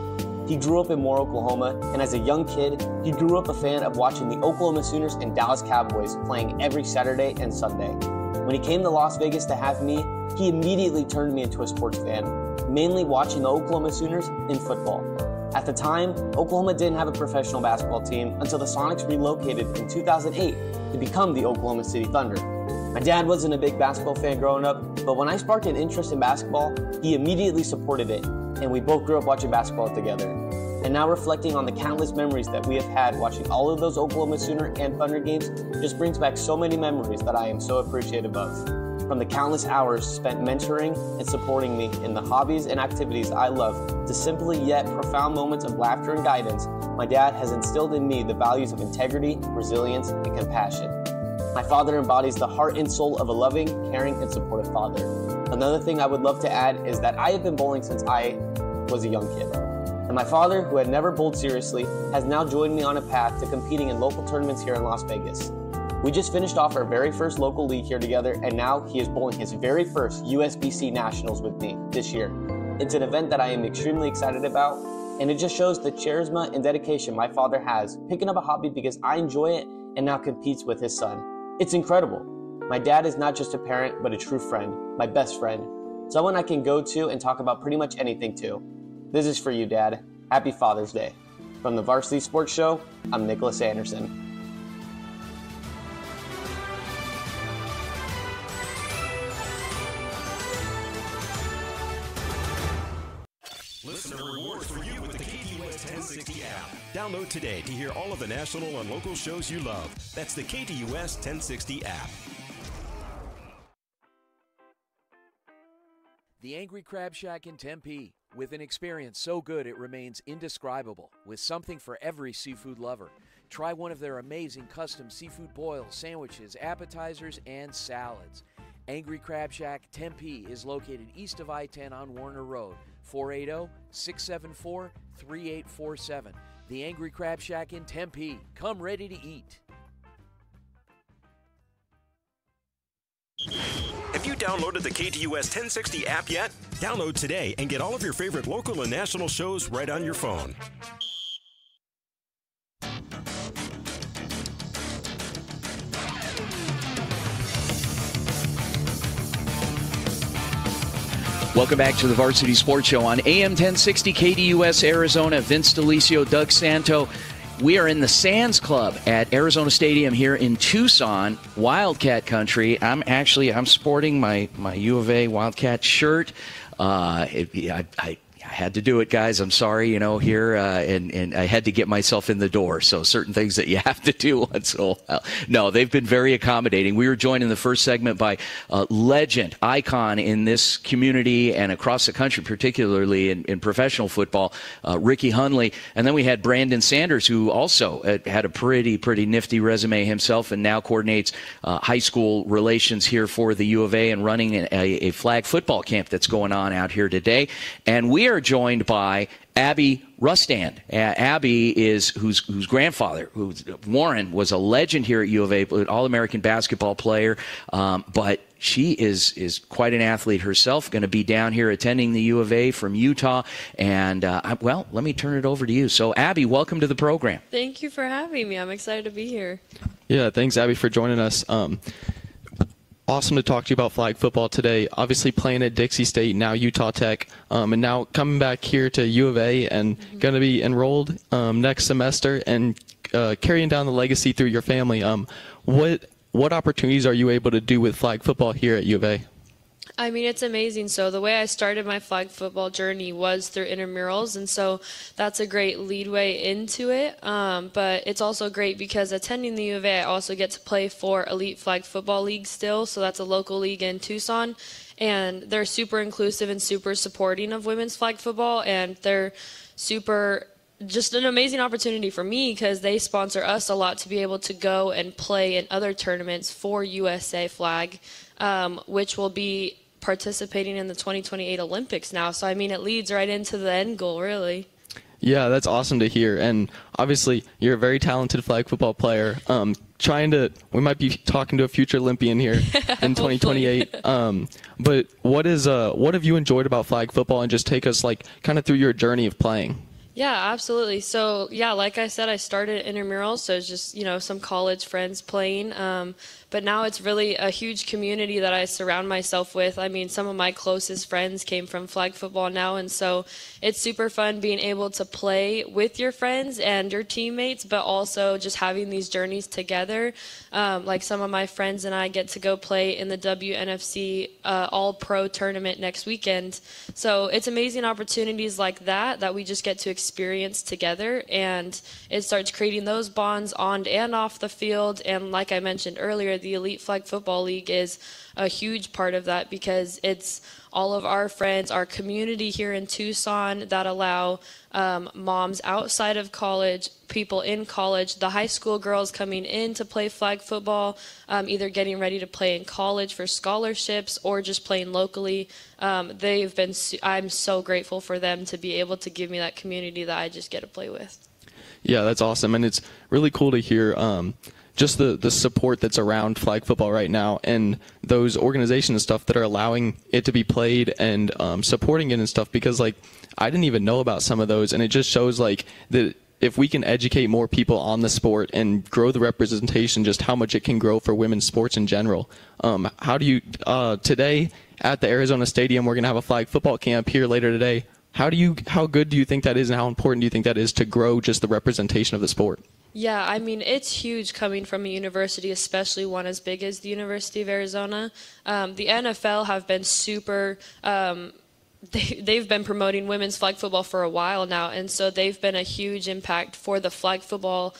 He grew up in Moore, Oklahoma, and as a young kid, he grew up a fan of watching the Oklahoma Sooners and Dallas Cowboys playing every Saturday and Sunday. When he came to Las Vegas to have me, he immediately turned me into a sports fan, mainly watching the Oklahoma Sooners in football. At the time, Oklahoma didn't have a professional basketball team until the Sonics relocated in 2008 to become the Oklahoma City Thunder. My dad wasn't a big basketball fan growing up, but when I sparked an interest in basketball, he immediately supported it, and we both grew up watching basketball together. And now reflecting on the countless memories that we have had watching all of those Oklahoma Sooner and Thunder games just brings back so many memories that I am so appreciative of. From the countless hours spent mentoring and supporting me in the hobbies and activities I love, to simply yet profound moments of laughter and guidance, my dad has instilled in me the values of integrity, resilience, and compassion. My father embodies the heart and soul of a loving, caring, and supportive father. Another thing I would love to add is that I have been bowling since I was a young kid. And my father, who had never bowled seriously, has now joined me on a path to competing in local tournaments here in Las Vegas. We just finished off our very first local league here together, and now he is bowling his very first USBC Nationals with me this year. It's an event that I am extremely excited about, and it just shows the charisma and dedication my father has, picking up a hobby because I enjoy it and now competes with his son. It's incredible. My dad is not just a parent, but a true friend, my best friend, someone I can go to and talk about pretty much anything to. This is for you, Dad. Happy Father's Day. From the Varsity Sports Show, I'm Nicholas Anderson. Download today to hear all of the national and local shows you love. That's the KTUS 1060 app. The Angry Crab Shack in Tempe. With an experience so good it remains indescribable, with something for every seafood lover. Try one of their amazing custom seafood boils, sandwiches, appetizers, and salads. Angry Crab Shack Tempe is located east of I-10 on Warner Road, 480-674-3847. The Angry Crab Shack in Tempe. Come ready to eat. Have you downloaded the KTUS 1060 app yet? Download today and get all of your favorite local and national shows right on your phone. Welcome back to the Varsity Sports Show on AM 1060 KDUS Arizona. Vince D'Aliesio, Doug Santo. We are in the Sands Club at Arizona Stadium here in Tucson, Wildcat country. I'm sporting my U of A Wildcat shirt. I had to do it, guys. I'm sorry, here, and I had to get myself in the door. So certain things that you have to do once in a while. No, they've been very accommodating. We were joined in the first segment by a legend, icon in this community and across the country, particularly in professional football, Ricky Hunley. And then we had Brandon Sanders, who also had a pretty nifty resume himself and now coordinates high school relations here for the U of A and running a flag football camp that's going on out here today. And we are joined by Abby Rustand. Abby is whose grandfather, Warren, was a legend here at U of A, an All-American basketball player, but she is quite an athlete herself, going to be down here attending the U of A from Utah. And, well, let me turn it over to you. So, Abby, welcome to the program. Thank you for having me. I'm excited to be here. Yeah, thanks, Abby, for joining us. Awesome to talk to you about flag football today. Obviously playing at Dixie State, now Utah Tech, and now coming back here to U of A and going to be enrolled next semester and carrying down the legacy through your family. What opportunities are you able to do with flag football here at U of A? I mean, it's amazing. So the way I started my flag football journey was through intramurals, and so that's a great leadway into it. But it's also great because attending the U of A, I also get to play for Elite Flag Football League still, so that's a local league in Tucson. And they're super inclusive and super supporting of women's flag football, and they're super just an amazing opportunity for me because they sponsor us a lot to be able to go and play in other tournaments for USA Flag, which will be participating in the 2028 Olympics now. So, I mean, it leads right into the end goal, really. Yeah, that's awesome to hear. And obviously, you're a very talented flag football player. We might be talking to a future Olympian here in 2028. But what have you enjoyed about flag football? And just take us kind of through your journey of playing. Yeah, absolutely. So, yeah, like I said, I started intramural, so it's just, some college friends playing. But now it's really a huge community that I surround myself with. I mean, some of my closest friends came from flag football now, and so it's super fun being able to play with your friends and your teammates, but also just having these journeys together. Like some of my friends and I get to go play in the WNFC All-Pro Tournament next weekend. So it's amazing opportunities like that that we just get to experience together, and it starts creating those bonds on and off the field. And like I mentioned earlier, the Elite Flag Football League is a huge part of that because it's all of our friends, our community here in Tucson that allow moms outside of college, people in college, the high school girls coming in to play flag football, either getting ready to play in college for scholarships or just playing locally. I'm so grateful for them to be able to give me that community that I just get to play with. Yeah, that's awesome. And it's really cool to hear just the support that's around flag football right now and those organizations and stuff that are allowing it to be played and supporting it and stuff, because I didn't even know about some of those, and it just shows that if we can educate more people on the sport and grow the representation, just how much it can grow for women's sports in general. How do you today at the Arizona Stadium, we're gonna have a flag football camp here later today. How good do you think that is, and how important do you think that is to grow just the representation of the sport? Yeah, I mean, it's huge coming from a university, especially one as big as the University of Arizona. The NFL have been super, they've been promoting women's flag football for a while now, and so they've been a huge impact for the flag football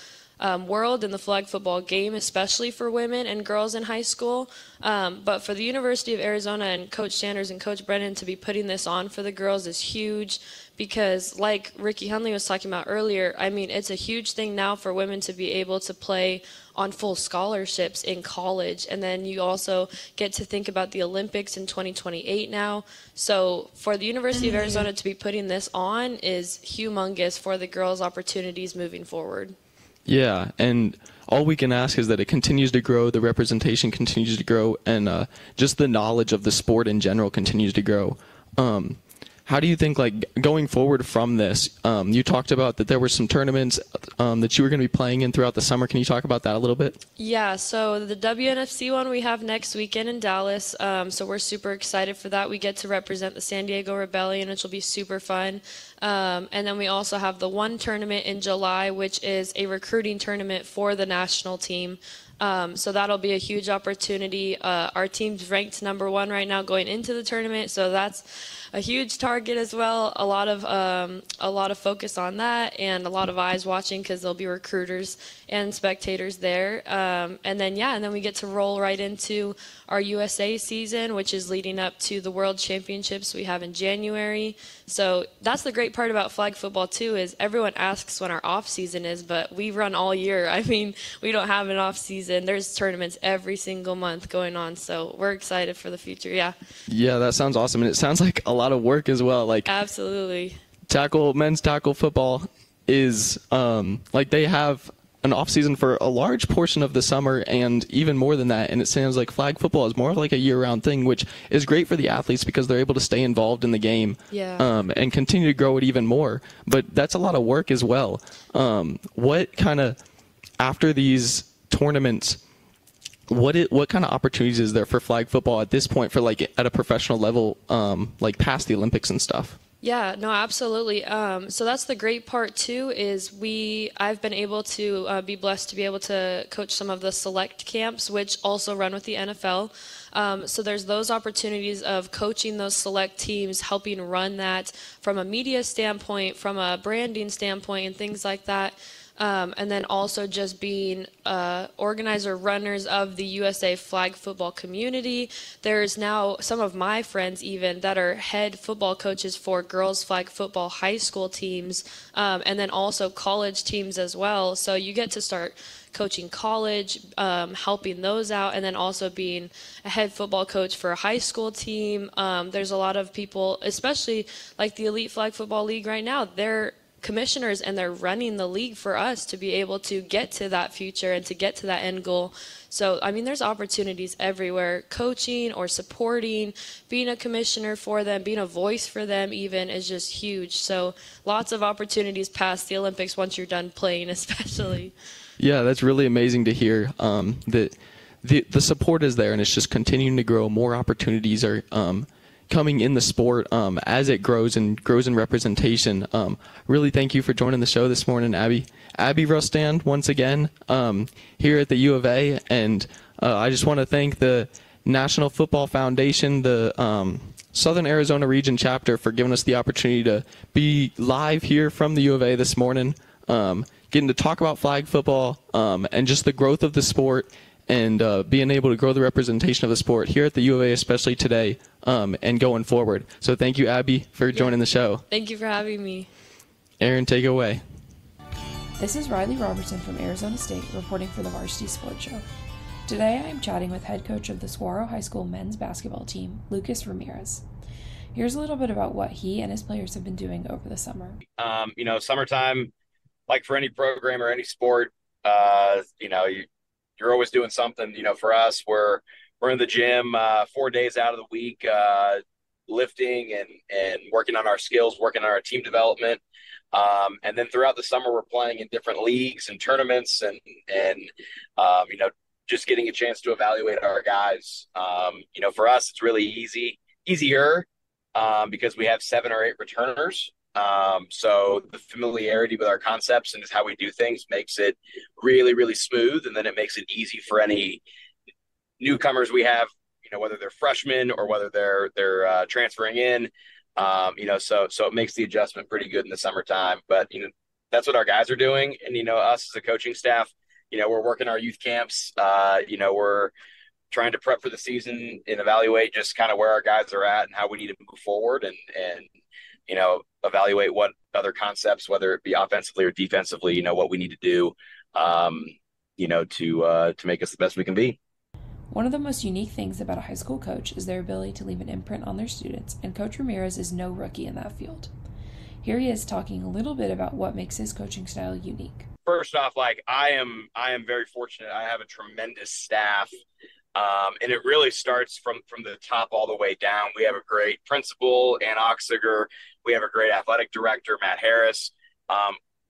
world and the flag football game, especially for women and girls in high school. But for the University of Arizona and Coach Sanders and Coach Brennan to be putting this on for the girls is huge, because like Ricky Hunley was talking about earlier, I mean, it's a huge thing now for women to be able to play on full scholarships in college. And then you also get to think about the Olympics in 2028 now. So for the University of Arizona to be putting this on is humongous for the girls' opportunities moving forward. Yeah, and all we can ask is that it continues to grow, the representation continues to grow, and just the knowledge of the sport in general continues to grow. How do you think, going forward from this, you talked about that there were some tournaments that you were going to be playing in throughout the summer. Can you talk about that a little bit? Yeah, so the WNFC one we have next weekend in Dallas, so we're super excited for that. We get to represent the San Diego Rebellion, which will be super fun. And then we also have the one tournament in July, which is a recruiting tournament for the national team. So that'll be a huge opportunity. Our team's ranked #1 right now going into the tournament, so that's a huge target as well. A lot of focus on that, and a lot of eyes watching because there'll be recruiters and spectators there. And then we get to roll right into our USA season, which is leading up to the World Championships we have in January. So that's the great part about flag football too, is everyone asks when our off season is, but we run all year. I mean, we don't have an off season. And there's tournaments every single month going on, so we're excited for the future. Yeah, that sounds awesome, and it sounds like a lot of work as well. Absolutely, men's tackle football is they have an off season for a large portion of the summer and even more than that, and it sounds like flag football is more of a year-round thing, which is great for the athletes because they're able to stay involved in the game. Yeah. And continue to grow it even more, but that's a lot of work as well. What kind of, after these tournaments, what kind of opportunities is there for flag football at this point for at a professional level, past the Olympics and stuff? Yeah, no, absolutely. So that's the great part too, is I've been able to be blessed to be able to coach some of the select camps, which also run with the NFL. So there's those opportunities of coaching those select teams, helping run that from a media standpoint, from a branding standpoint, and things like that. And then also just being organizer runners of the USA flag football community. There's now some of my friends even that are head football coaches for girls flag football high school teams, and then also college teams as well. So you get to start coaching college, helping those out, and then also being a head football coach for a high school team. There's a lot of people, especially like the Elite Flag Football League right now, they're commissioners and they're running the league for us to be able to get to that future and to get to that end goal. So, I mean, there's opportunities everywhere. Coaching or supporting, being a commissioner for them, being a voice for them even is just huge. So lots of opportunities past the Olympics once you're done playing, especially. Yeah, that's really amazing to hear. That the support is there and it's just continuing to grow. More opportunities are coming in the sport as it grows and grows in representation. Really thank you for joining the show this morning, Abby. Abby Rustand, once again, here at the U of A. And I just want to thank the National Football Foundation, the Southern Arizona Region Chapter, for giving us the opportunity to be live here from the U of A this morning, getting to talk about flag football and just the growth of the sport and being able to grow the representation of the sport here at the U of A, especially today and going forward. So thank you, Abby, for joining the show. Thank you for having me. Aaron, take it away. This is Riley Robertson from Arizona State reporting for the Varsity Sports Show. Today I am chatting with head coach of the Saguaro High School men's basketball team, Lucas Ramirez. Here's a little bit about what he and his players have been doing over the summer. You know, summertime, like for any program or any sport, you know, you're always doing something. You know, for us, we're in the gym 4 days out of the week, lifting and working on our skills, working on our team development. And then throughout the summer, we're playing in different leagues and tournaments and you know, just getting a chance to evaluate our guys. You know, for us, it's really easier because we have 7 or 8 returners. So the familiarity with our concepts and just how we do things makes it really, really smooth. And then it makes it easy for any newcomers we have, you know, whether they're freshmen or whether they're transferring in, you know, so it makes the adjustment pretty good in the summertime. But, you know, that's what our guys are doing. And, you know, us as a coaching staff, you know, we're working our youth camps, you know, we're trying to prep for the season and evaluate just kind of where our guys are at and how we need to move forward and, you know, evaluate what other concepts, whether it be offensively or defensively, you know, what we need to do, you know, to make us the best we can be. One of the most unique things about a high school coach is their ability to leave an imprint on their students, and Coach Ramirez is no rookie in that field. Here he is talking a little bit about what makes his coaching style unique. First off, like I am very fortunate. I have a tremendous staff. And it really starts from the top all the way down. We have a great principal, Ann Oxiger. We have a great athletic director, Matt Harris.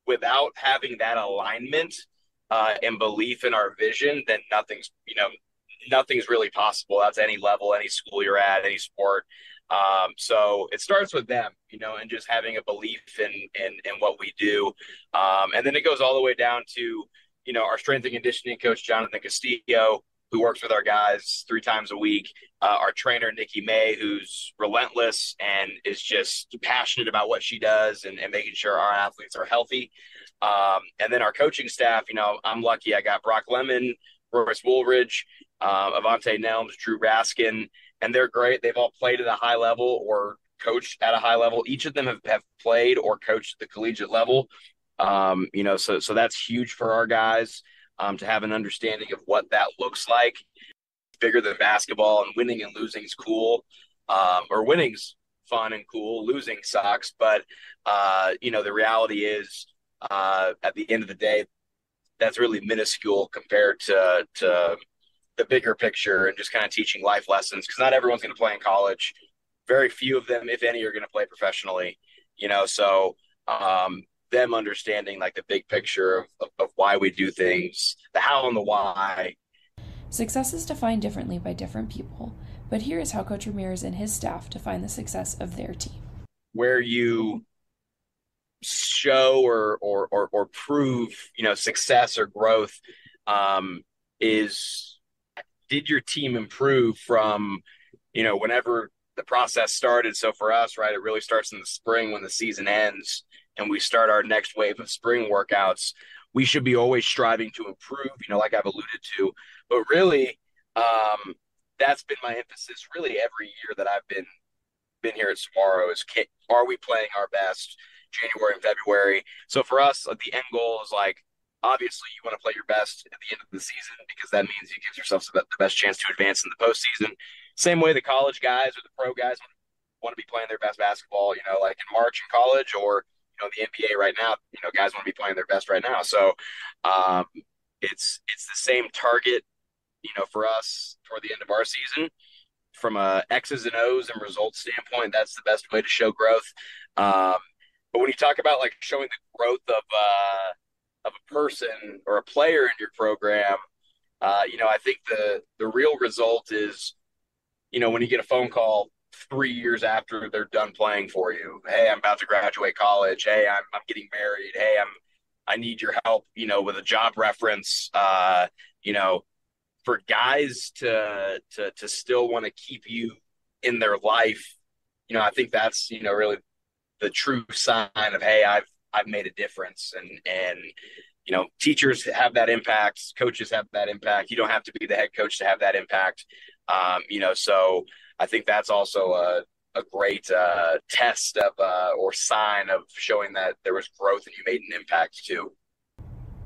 Without having that alignment and belief in our vision, then nothing's really possible. That's any level, any school you're at, any sport. So it starts with them, you know, and just having a belief in what we do. And then it goes all the way down to, you know, our strength and conditioning coach, Jonathan Castillo, who works with our guys 3 times a week, our trainer, Nikki May, who's relentless and is just passionate about what she does and making sure our athletes are healthy. And then our coaching staff, you know, I'm lucky. I got Brock Lemon, Royce Woolridge, Avante Nelms, Drew Raskin, and they're great. They've all played at a high level or coached at a high level. Each of them have played or coached at the collegiate level. You know, so that's huge for our guys. To have an understanding of what that looks like. Bigger than basketball, and winning and losing is cool, or winning's fun and cool, losing sucks. But, you know, the reality is at the end of the day, that's really minuscule compared to the bigger picture and just kind of teaching life lessons, because not everyone's going to play in college. Very few of them, if any, are going to play professionally, you know, so them understanding like the big picture of why we do things, the how and the why. Success is defined differently by different people, but here is how Coach Ramirez and his staff define the success of their team. Where you show or prove, you know, success or growth is, did your team improve from, you know, whenever the process started? So for us, right, it really starts in the spring when the season ends and we start our next wave of spring workouts. we should be always striving to improve, you know, like I've alluded to. But really, that's been my emphasis really every year that I've been here at Saguaro is, are we playing our best January and February? So for us, the end goal is like, obviously you want to play your best at the end of the season because that means you give yourself the best chance to advance in the postseason. Same way the college guys or the pro guys want to be playing their best basketball, you know, like in March in college, or, you know, the NBA right now, you know, guys want to be playing their best right now. So it's the same target, you know, for us toward the end of our season. From a X's and O's and results standpoint, that's the best way to show growth. But when you talk about like showing the growth of a person or a player in your program, you know, I think the real result is, you know, when you get a phone call 3 years after they're done playing for you, hey, I'm about to graduate college. Hey, I'm getting married. Hey, I need your help, you know, with a job reference, you know, for guys to still want to keep you in their life. You know, I think that's, you know, really the true sign of, hey, I've made a difference. And, you know, teachers have that impact. Coaches have that impact. You don't have to be the head coach to have that impact. You know, so I think that's also a great test of or sign of showing that there was growth and you made an impact too.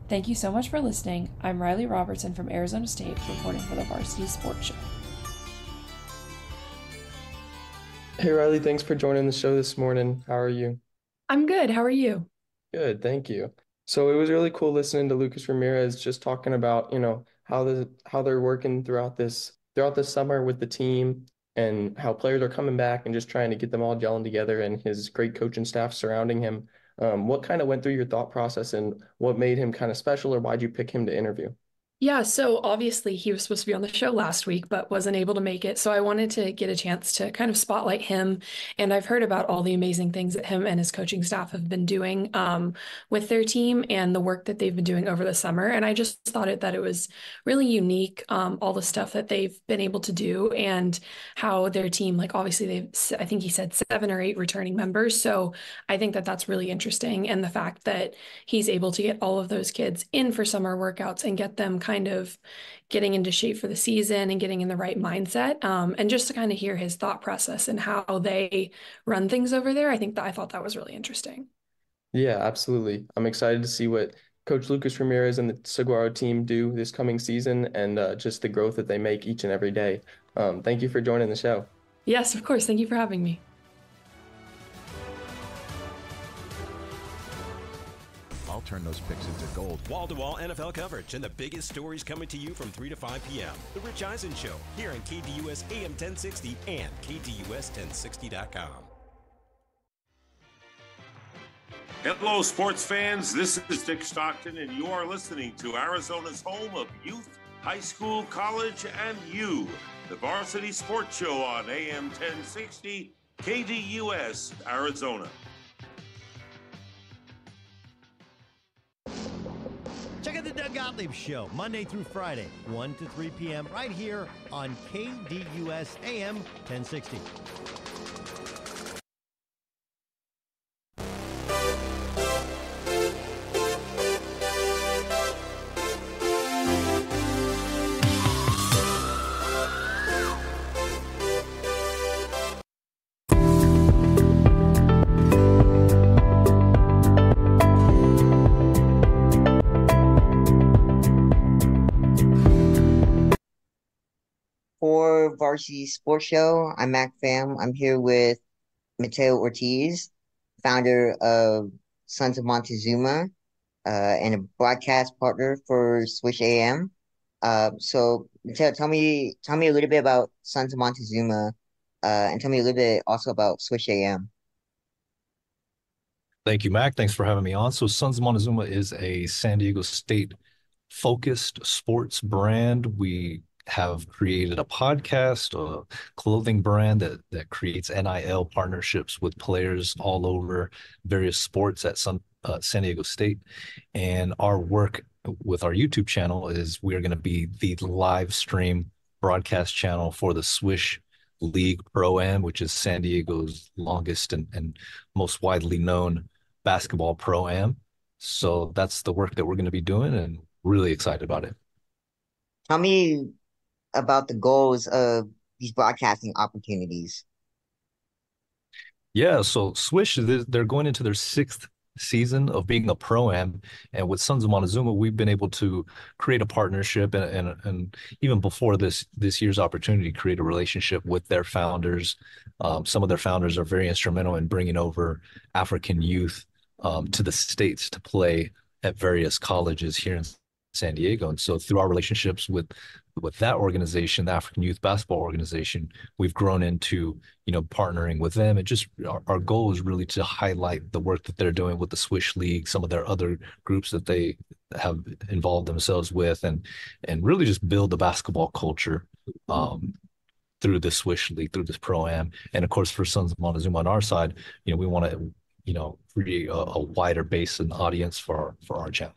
Thank you so much for listening. I'm Riley Robertson from Arizona State reporting for the Varsity Sports Show. Hey, Riley, thanks for joining the show this morning. How are you? I'm good. How are you? Good, thank you. So it was really cool listening to Lucas Ramirez just talking about, you know, how they're working throughout the summer with the team and how players are coming back and just trying to get them all gelling together, and his great coaching staff surrounding him. What kind of went through your thought process and what made him kind of special, or why'd you pick him to interview? Yeah, so obviously he was supposed to be on the show last week, but wasn't able to make it. So I wanted to get a chance to kind of spotlight him. And I've heard about all the amazing things that him and his coaching staff have been doing with their team and the work that they've been doing over the summer. And I just thought that it was really unique, all the stuff that they've been able to do and how their team, like obviously I think he said 7 or 8 returning members. So I think that's really interesting. And the fact that he's able to get all of those kids in for summer workouts and get them kind of getting into shape for the season and getting in the right mindset, and just to kind of hear his thought process and how they run things over there. I thought that was really interesting. Yeah, absolutely. I'm excited to see what Coach Lucas Ramirez and the Saguaro team do this coming season, and just the growth that they make each and every day. Thank you for joining the show. Yes, of course. Thank you for having me. Turn those picks into gold. Wall-to-wall NFL coverage and the biggest stories coming to you from 3 to 5 p.m. The Rich Eisen Show here on KDUS AM 1060 and KDUS1060.com. Hello, sports fans. This is Dick Stockton, and you are listening to Arizona's home of youth, high school, college, and you. The Varsity Sports Show on AM 1060, KDUS, Arizona. Check out the Doug Gottlieb Show, Monday through Friday, 1 to 3 p.m. right here on KDUS AM 1060. Varsity Sports Show. I'm Mac Pham. I'm here with Mateo Ortiz, founder of Sons of Montezuma, and a broadcast partner for Swish AM. So Mateo, tell me a little bit about Sons of Montezuma, and tell me a little bit also about Swish AM. Thank you, Mac. Thanks for having me on. So Sons of Montezuma is a San Diego State focused sports brand. We have created a podcast, a clothing brand that creates NIL partnerships with players all over various sports at San Diego State. And our work with our YouTube channel is we're going to be the live stream broadcast channel for the Swish League Pro-Am, which is San Diego's longest and most widely known basketball Pro-Am. So that's the work that we're going to be doing, and really excited about it. Tell me about the goals of these broadcasting opportunities. Yeah, so Swish, they're going into their sixth season of being a pro-am, and with Sons of Montezuma, we've been able to create a partnership and even before this year's opportunity, create a relationship with their founders. Some of their founders are very instrumental in bringing over African youth to the States to play at various colleges here in San Diego. And so through our relationships with that organization, the African Youth Basketball Organization, we've grown into, you know, partnering with them. And just our goal is really to highlight the work that they're doing with the Swish League, some of their other groups that they have involved themselves with, and really just build the basketball culture through the Swish League, through this pro-am. And of course, for Sons of Montezuma on our side, you know, we want to, you know, create a wider base and audience for our channel.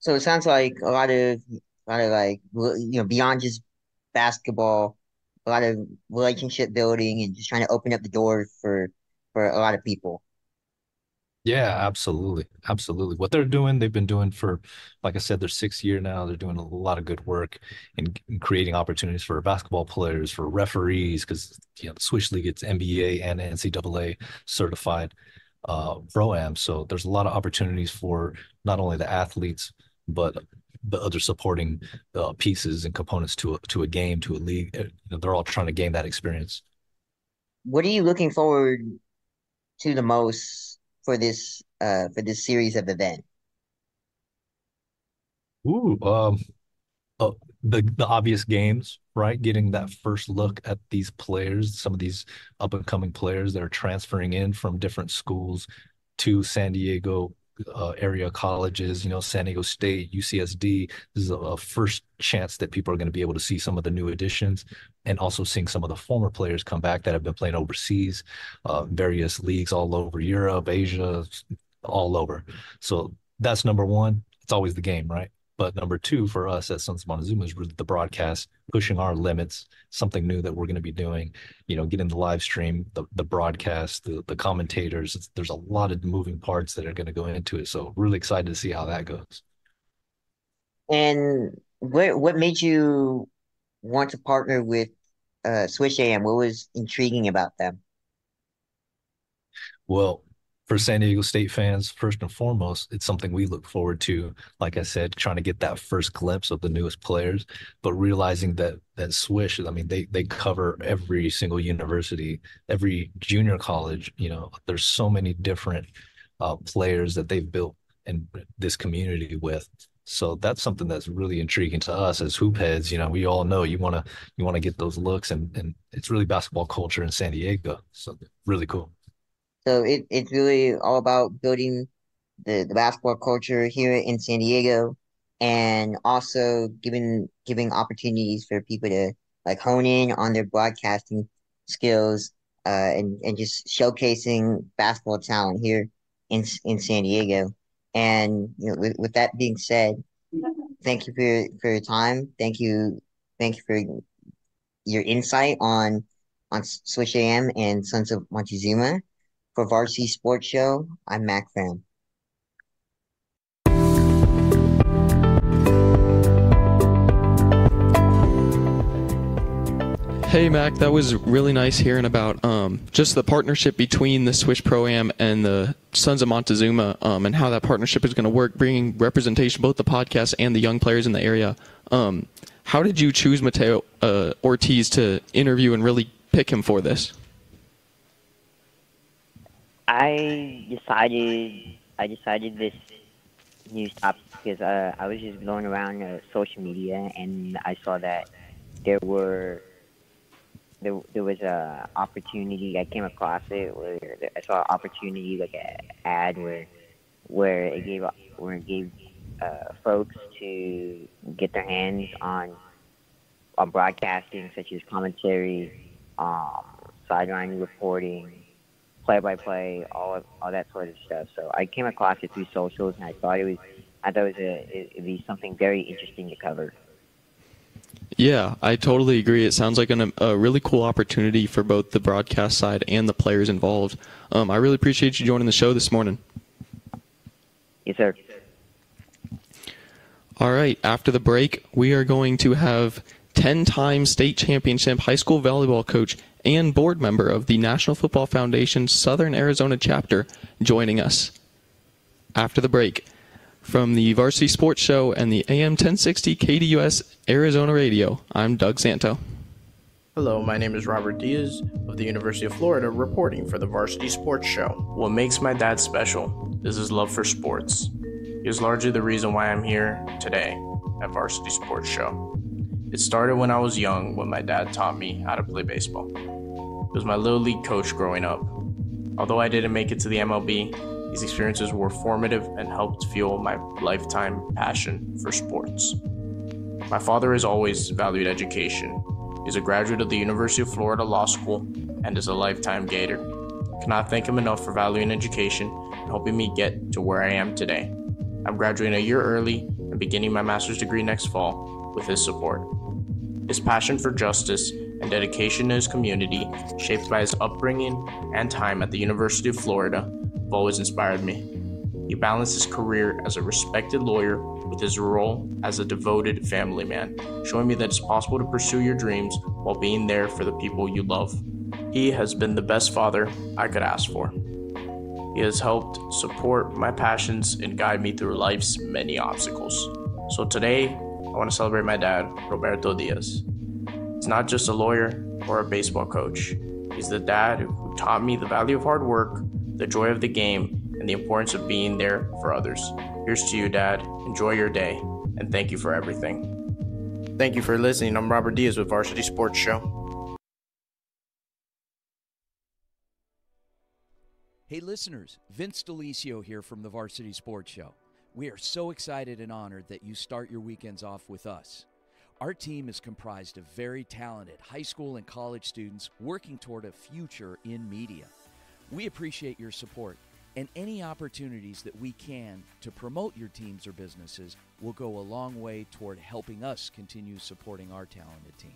So it sounds like a lot of like, you know, beyond just basketball, a lot of relationship building and just trying to open up the door for a lot of people. Yeah, absolutely. Absolutely. What they're doing, they've been doing for, like I said, their sixth year now. They're doing a lot of good work in creating opportunities for basketball players, for referees, because, you know, the Swish League, it's NBA and NCAA certified pro-am. So there's a lot of opportunities for not only the athletes, but the other supporting pieces and components to a game, to a league. You know, they're all trying to gain that experience. What are you looking forward to the most for this series of events? Ooh, the obvious games, right? Getting that first look at these players, some of these up and coming players that are transferring in from different schools to San Diego area colleges, you know, San Diego State, UCSD. This is a first chance that people are going to be able to see some of the new additions, and also seeing some of the former players come back that have been playing overseas, various leagues all over Europe, Asia, all over. So that's number one. It's always the game, right? But number two for us at Sons of Montezuma is really the broadcast, pushing our limits, something new that we're going to be doing, you know, getting the live stream, the broadcast, the commentators. There's a lot of moving parts that are going to go into it. So really excited to see how that goes. And what made you want to partner with Swish AM? What was intriguing about them? Well, for San Diego State fans, first and foremost, it's something we look forward to. Like I said, trying to get that first glimpse of the newest players, but realizing that Swish, I mean, they cover every single university, every junior college. You know, there's so many different players that they've built in this community with. So that's something that's really intriguing to us as hoop heads. You know, we all know you want to get those looks, and it's really basketball culture in San Diego. So really cool. So it's really all about building the basketball culture here in San Diego, and also giving opportunities for people to like hone in on their broadcasting skills, and just showcasing basketball talent here in San Diego. And you know, with that being said, thank you for your time. Thank you for your insight on Swish AM and Sons of Montezuma. For Varsity Sports Show, I'm Mac Pham. Hey Mac, that was really nice hearing about just the partnership between the Swish Pro-Am and the Sons of Montezuma, and how that partnership is going to work, bringing representation, both the podcast and the young players in the area. How did you choose Mateo Ortiz to interview and really pick him for this? I decided this news topic because I was just going around social media, and I saw that there was a opportunity. I came across it where I saw an opportunity, like an ad where it gave folks to get their hands on broadcasting, such as commentary, sideline reporting, play-by-play, all that sort of stuff. So I came across it through socials, and I thought it'd be something very interesting to cover. Yeah, I totally agree. It sounds like a really cool opportunity for both the broadcast side and the players involved. I really appreciate you joining the show this morning. Yes, sir. All right. After the break, we are going to have 10-time state championship high school volleyball coach and board member of the National Football Foundation Southern Arizona chapter joining us. After the break, from the Varsity Sports Show and the AM 1060 KDUS Arizona Radio, I'm Doug Santo. Hello, my name is Robert Diaz of the University of Florida, reporting for the Varsity Sports Show. What makes my dad special is his love for sports. He is largely the reason why I'm here today at Varsity Sports Show. It started when I was young, when my dad taught me how to play baseball. He was my little league coach growing up. Although I didn't make it to the MLB, these experiences were formative and helped fuel my lifetime passion for sports. My father has always valued education. He's a graduate of the University of Florida Law School and is a lifetime Gator. I cannot thank him enough for valuing education and helping me get to where I am today. I'm graduating a year early and beginning my master's degree next fall with his support. His passion for justice and dedication to his community, shaped by his upbringing and time at the University of Florida, have always inspired me. He balanced his career as a respected lawyer with his role as a devoted family man, showing me that it's possible to pursue your dreams while being there for the people you love. He has been the best father I could ask for. He has helped support my passions and guide me through life's many obstacles. So today, I want to celebrate my dad, Roberto Diaz. He's not just a lawyer or a baseball coach. He's the dad who taught me the value of hard work, the joy of the game, and the importance of being there for others. Here's to you, Dad. Enjoy your day, and thank you for everything. Thank you for listening. I'm Robert Diaz with Varsity Sports Show. Hey, listeners. Vince D'Aliesio here from the Varsity Sports Show. We are so excited and honored that you start your weekends off with us. Our team is comprised of very talented high school and college students working toward a future in media. We appreciate your support, and any opportunities that we can to promote your teams or businesses will go a long way toward helping us continue supporting our talented team.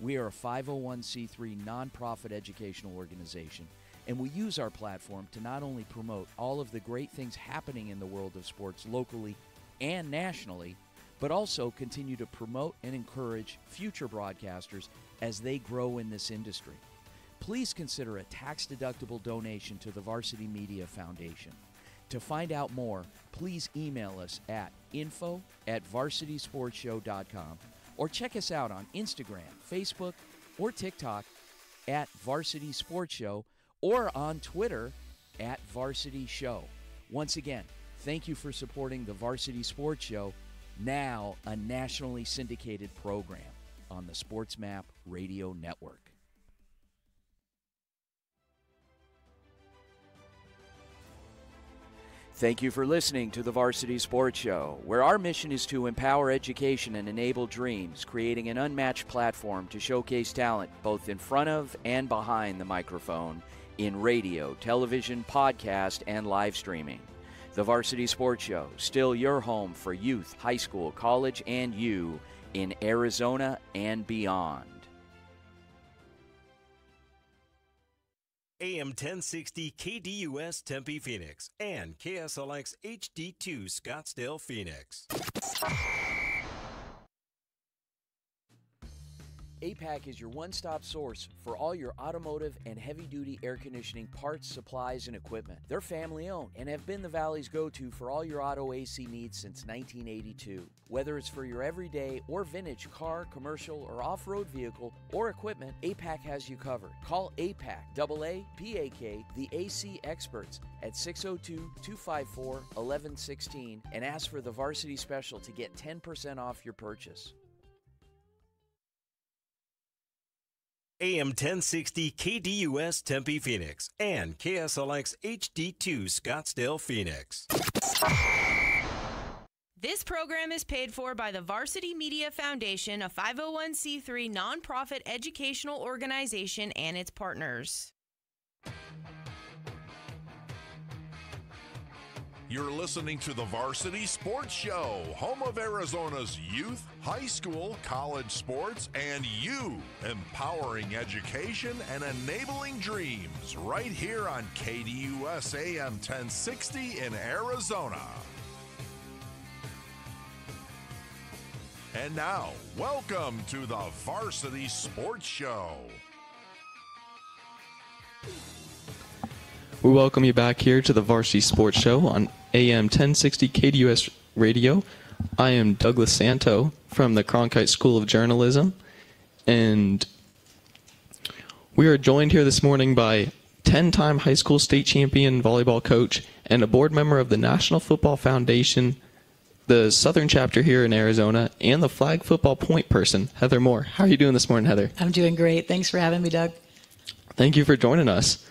We are a 501c3 nonprofit educational organization, and we use our platform to not only promote all of the great things happening in the world of sports locally and nationally, but also continue to promote and encourage future broadcasters as they grow in this industry. Please consider a tax-deductible donation to the Varsity Media Foundation. To find out more, please email us at info@varsitysportshow.com or check us out on Instagram, Facebook, or TikTok at Varsity Sports Show or on Twitter at Varsity Show. Once again, thank you for supporting the Varsity Sports Show, now a nationally syndicated program on the SportsMap Radio Network. Thank you for listening to the Varsity Sports Show, where our mission is to empower education and enable dreams, creating an unmatched platform to showcase talent both in front of and behind the microphone in radio, television, podcast, and live streaming. The Varsity Sports Show, still your home for youth, high school, college, and you in Arizona and beyond. AM 1060 KDUS Tempe Phoenix and KSLX HD2 Scottsdale Phoenix. APAC is your one-stop source for all your automotive and heavy-duty air conditioning parts, supplies, and equipment. They're family-owned and have been the Valley's go-to for all your auto AC needs since 1982. Whether it's for your everyday or vintage car, commercial, or off-road vehicle or equipment, APAC has you covered. Call APAC, AAPAK, the AC experts at 602-254-1116 and ask for the Varsity Special to get 10% off your purchase. AM 1060 KDUS Tempe Phoenix and KSLX HD2 Scottsdale Phoenix. This program is paid for by the Varsity Media Foundation, a 501c3 nonprofit educational organization and its partners. You're listening to the Varsity Sports Show, home of Arizona's youth, high school, college sports, and you, empowering education and enabling dreams, right here on KDUS AM 1060 in Arizona. And now, welcome to the Varsity Sports Show. We welcome you back here to the Varsity Sports Show on AM 1060 KDUS Radio. I am Douglas Santo from the Cronkite School of Journalism, and we are joined here this morning by 10-time high school state champion volleyball coach and a board member of the National Football Foundation, the Southern chapter here in Arizona, and the flag football point person, Heather Moore. How are you doing this morning, Heather? I'm doing great. Thanks for having me, Doug. Thank you for joining us.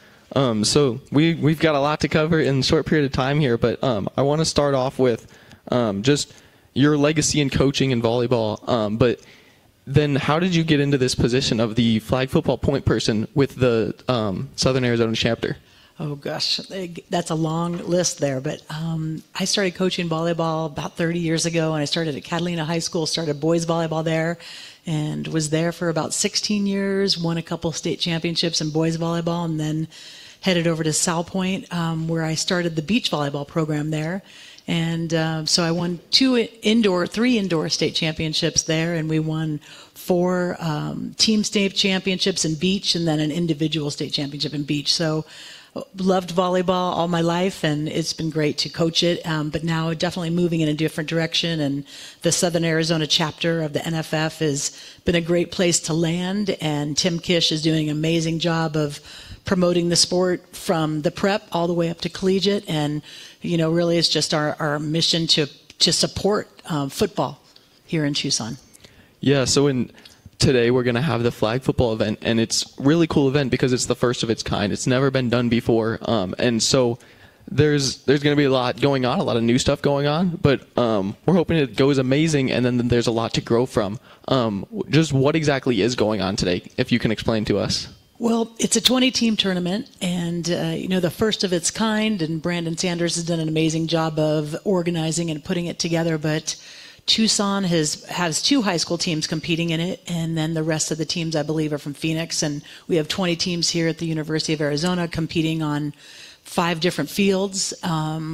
So we've got a lot to cover in a short period of time here, but I want to start off with just your legacy in coaching and volleyball. But then how did you get into this position of the flag football point person with the Southern Arizona chapter? Oh, gosh, that's a long list there. But I started coaching volleyball about 30 years ago, and I started at Catalina High School, started boys volleyball there, and was there for about 16 years, won a couple state championships in boys volleyball, and then headed over to Sal Point, where I started the beach volleyball program there. And so I won three indoor state championships there, and we won four team state championships in beach, and then an individual state championship in beach. So loved volleyball all my life, and it's been great to coach it, but now definitely moving in a different direction, and the Southern Arizona chapter of the NFF has been a great place to land, and Tim Kish is doing an amazing job of promoting the sport from the prep all the way up to collegiate, and you know, really it's just our mission to support football here in Tucson. Yeah, so today we're going to have the flag football event, and it's really cool event because it's the first of its kind. It's never been done before, and so there's going to be a lot going on, a lot of new stuff going on, but we're hoping it goes amazing, and then there's a lot to grow from. Just what exactly is going on today, if you can explain to us? Well, it's a 20-team tournament, and you know, the first of its kind, and Brandon Sanders has done an amazing job of organizing and putting it together, but Tucson has two high school teams competing in it, and then the rest of the teams, I believe, are from Phoenix, and we have 20 teams here at the University of Arizona competing on 5 different fields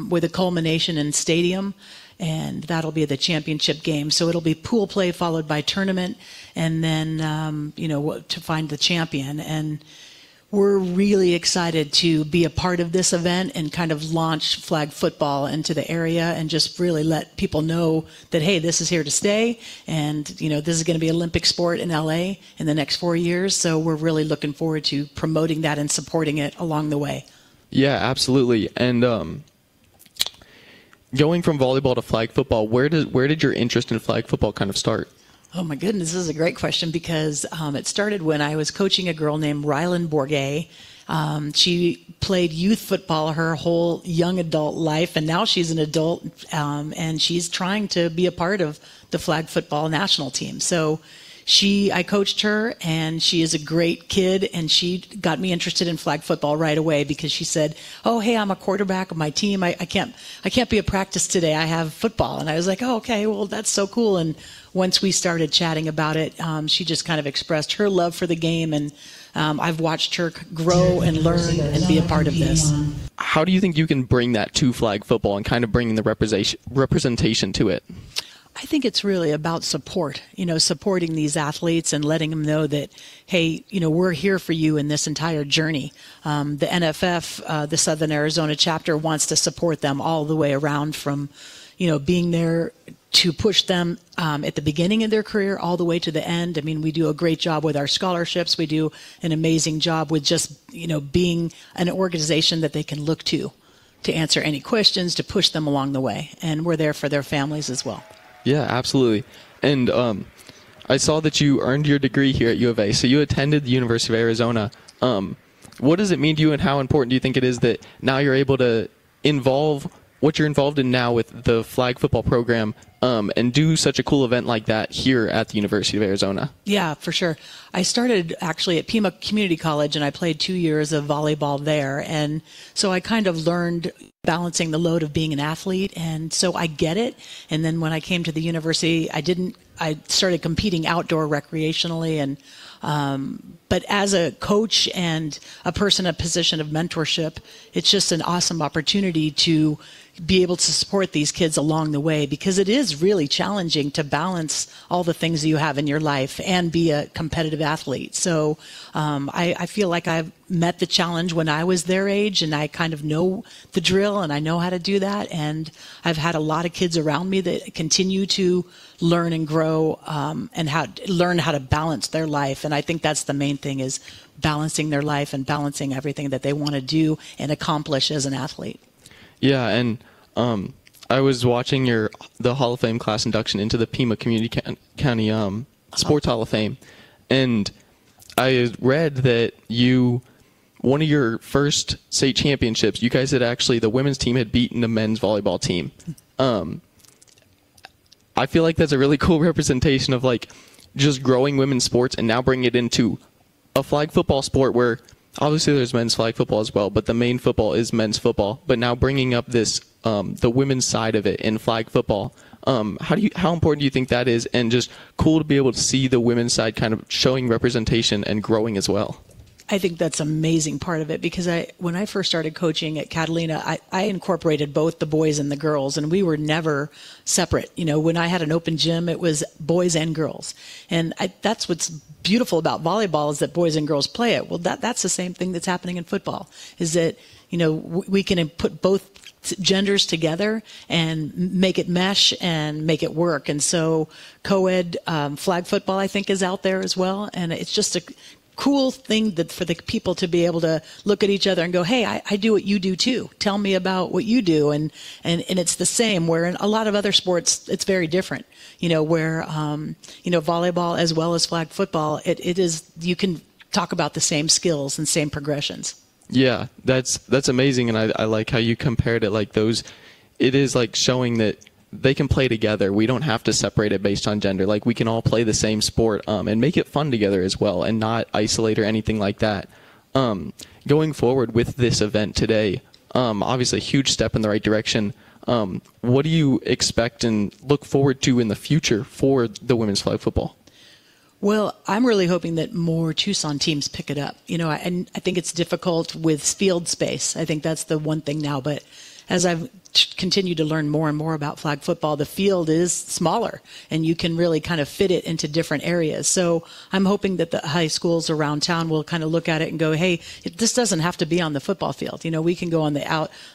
with a culmination in stadium, and that'll be the championship game. So it'll be pool play followed by tournament, and then, you know, to find the champion. And we're really excited to be a part of this event and kind of launch flag football into the area and just really let people know that, hey, this is here to stay. And, you know, this is going to be an Olympic sport in LA in the next 4 years. So we're really looking forward to promoting that and supporting it along the way. Yeah, absolutely. And going from volleyball to flag football, where did your interest in flag football kind of start? Oh my goodness, this is a great question because it started when I was coaching a girl named Riley Robertson. She played youth football her whole young adult life, and now she's an adult, and she's trying to be a part of the flag football national team. So I coached her, and she is a great kid, and she got me interested in flag football right away because she said, oh, hey, I'm a quarterback of my team. I can't be at practice today. I have football. And I was like, oh, okay, well, that's so cool. And once we started chatting about it, she just kind of expressed her love for the game, and I've watched her grow and learn and be a part of this. How do you think you can bring that to flag football and kind of bring the representation to it? I think it's really about support, you know, supporting these athletes and letting them know that, hey, you know, we're here for you in this entire journey. The NFF, the Southern Arizona chapter, wants to support them all the way around from, you know, being there to push them at the beginning of their career all the way to the end. I mean, we do a great job with our scholarships. We do an amazing job with just, you know, being an organization that they can look to answer any questions, to push them along the way. And we're there for their families as well. Yeah, absolutely. And I saw that you earned your degree here at U of A. So you attended the University of Arizona. What does it mean to you, and how important do you think it is that now you're able to involve what you're involved in now with the flag football program, and do such a cool event like that here at the University of Arizona. Yeah, for sure. I started actually at Pima Community College, and I played 2 years of volleyball there. And so I kind of learned balancing the load of being an athlete. And so I get it. And then when I came to the university, I started competing outdoor recreationally. And but as a coach and a person in a position of mentorship, it's just an awesome opportunity to be able to support these kids along the way, because it is really challenging to balance all the things that you have in your life and be a competitive athlete. So I feel like I've met the challenge when I was their age, and I kind of know the drill and I know how to do that. And I've had a lot of kids around me that continue to learn and grow and learn how to balance their life. And I think that's the main thing, is balancing their life and balancing everything that they want to do and accomplish as an athlete. Yeah, and I was watching the Hall of Fame class induction into the Pima Community County Sports Hall of Fame, and I read that one of your first state championships, you guys had actually, the women's team had beaten the men's volleyball team. I feel like that's a really cool representation of like just growing women's sports and now bringing it into a flag football sport where obviously there's men's flag football as well, but the main football is men's football. But now bringing up this the women's side of it in flag football, how important do you think that is? And just cool to be able to see the women's side kind of showing representation and growing as well. I think that's an amazing part of it, because when I first started coaching at Catalina, I incorporated both the boys and the girls, and we were never separate. You know, when I had an open gym, it was boys and girls. And that's what's beautiful about volleyball, is that boys and girls play it. Well, that's the same thing that's happening in football, is that, you know, we can put both genders together and make it mesh and make it work. And so co-ed flag football, I think, is out there as well. And it's just a cool thing that for the people to be able to look at each other and go, hey, I do what you do too. Tell me about what you do. And it's the same, where in a lot of other sports, it's very different, you know, where, you know, volleyball as well as flag football, it is, you can talk about the same skills and same progressions. Yeah, that's amazing. And I like how you compared it, like those, it is like showing that they can play together. We don't have to separate it based on gender. Like, we can all play the same sport and make it fun together as well, and not isolate or anything like that. Going forward with this event today, obviously a huge step in the right direction. What do you expect and look forward to in the future for the women's flag football? Well, I'm really hoping that more Tucson teams pick it up. You know, and I think it's difficult with field space. I think that's the one thing now, but as I've continued to learn more and more about flag football, the field is smaller and you can really kind of fit it into different areas. So I'm hoping that the high schools around town will kind of look at it and go, hey, this doesn't have to be on the football field. You know, we can go on the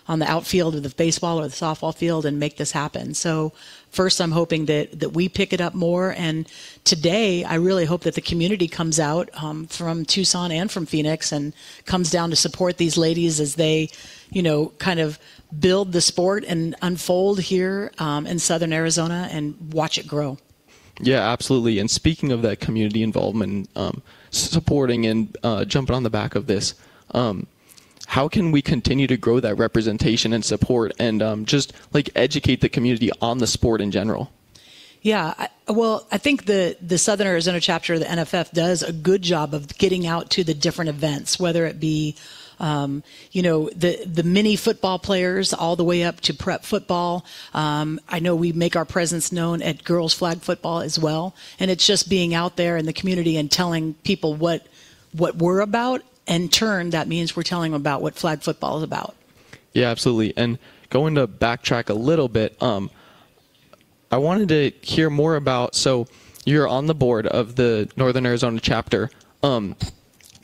outfield of the baseball or the softball field and make this happen. So first, I'm hoping that we pick it up more. And today, I really hope that the community comes out from Tucson and from Phoenix and comes down to support these ladies as they, you know, kind of build the sport and unfold here in Southern Arizona and watch it grow. Yeah, absolutely. And speaking of that community involvement, supporting and jumping on the back of this, how can we continue to grow that representation and support and just like educate the community on the sport in general? Yeah, I think the Southern Arizona chapter of the NFF does a good job of getting out to the different events, whether it be you know, the mini football players all the way up to prep football. I know we make our presence known at girls flag football as well. And it's just being out there in the community and telling people what we're about. In turn, that means we're telling them about what flag football is about. Yeah, absolutely. And going to backtrack a little bit, I wanted to hear more about, so you're on the board of the Northern Arizona chapter.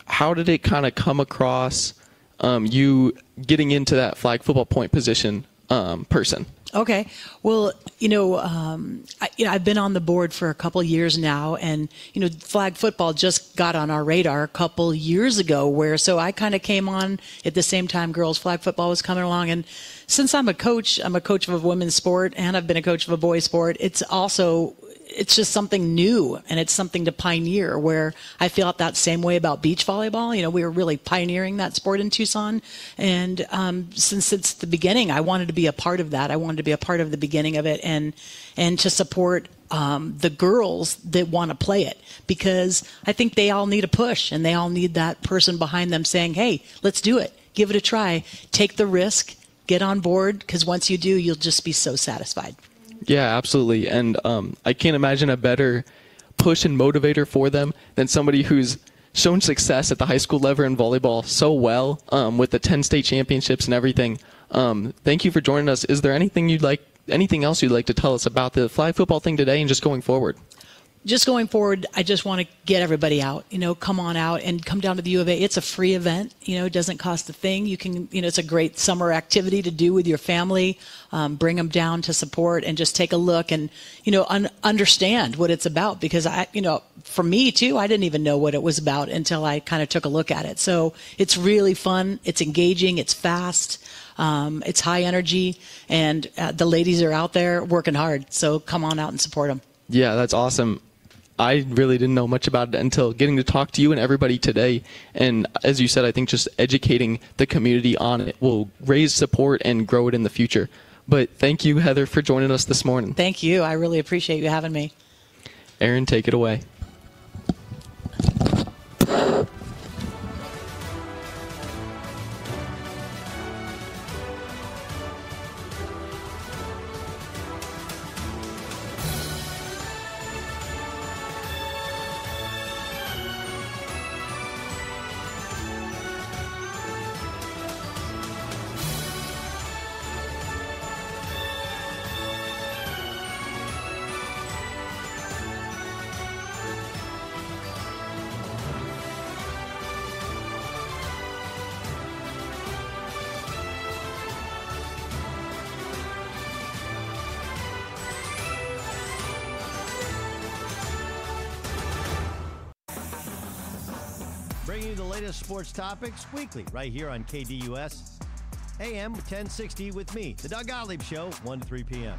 How did it kind of come across you getting into that flag football point position person? Okay. Well, you know, I've been on the board for a couple of years now, and, you know, flag football just got on our radar a couple years ago, so I kind of came on at the same time girls flag football was coming along. And since I'm a coach of a women's sport, and I've been a coach of a boys sport, it's also it's just something new, and it's something to pioneer, where I feel that same way about beach volleyball. You know, we were really pioneering that sport in Tucson, and since it's the beginning, I wanted to be a part of that. I wanted to be a part of the beginning of it, and to support the girls that want to play it, because I think they all need a push, and they all need that person behind them saying, hey, let's do it, give it a try, take the risk, get on board, because once you do, you'll just be so satisfied. Yeah, absolutely. And I can't imagine a better push and motivator for them than somebody who's shown success at the high school level in volleyball so well, with the 10 state championships and everything. Thank you for joining us. Is there anything else you'd like to tell us about the flag football thing today and just going forward? Just going forward, I just want to get everybody out, you know, come on out and come down to the U of A. It's a free event, you know, it doesn't cost a thing. You can, you know, it's a great summer activity to do with your family. Bring them down to support and just take a look and, you know, understand what it's about, because I, you know, for me too, I didn't even know what it was about until I kind of took a look at it. So it's really fun. It's engaging. It's fast. It's high energy, and the ladies are out there working hard. So come on out and support them. Yeah, that's awesome. I really didn't know much about it until getting to talk to you and everybody today. And as you said, I think just educating the community on it will raise support and grow it in the future. But thank you, Heather, for joining us this morning. Thank you. I really appreciate you having me. Aaron, take it away. Sports topics weekly right here on KDUS AM 1060 with me, the Doug Gottlieb Show, 1 to 3 p.m.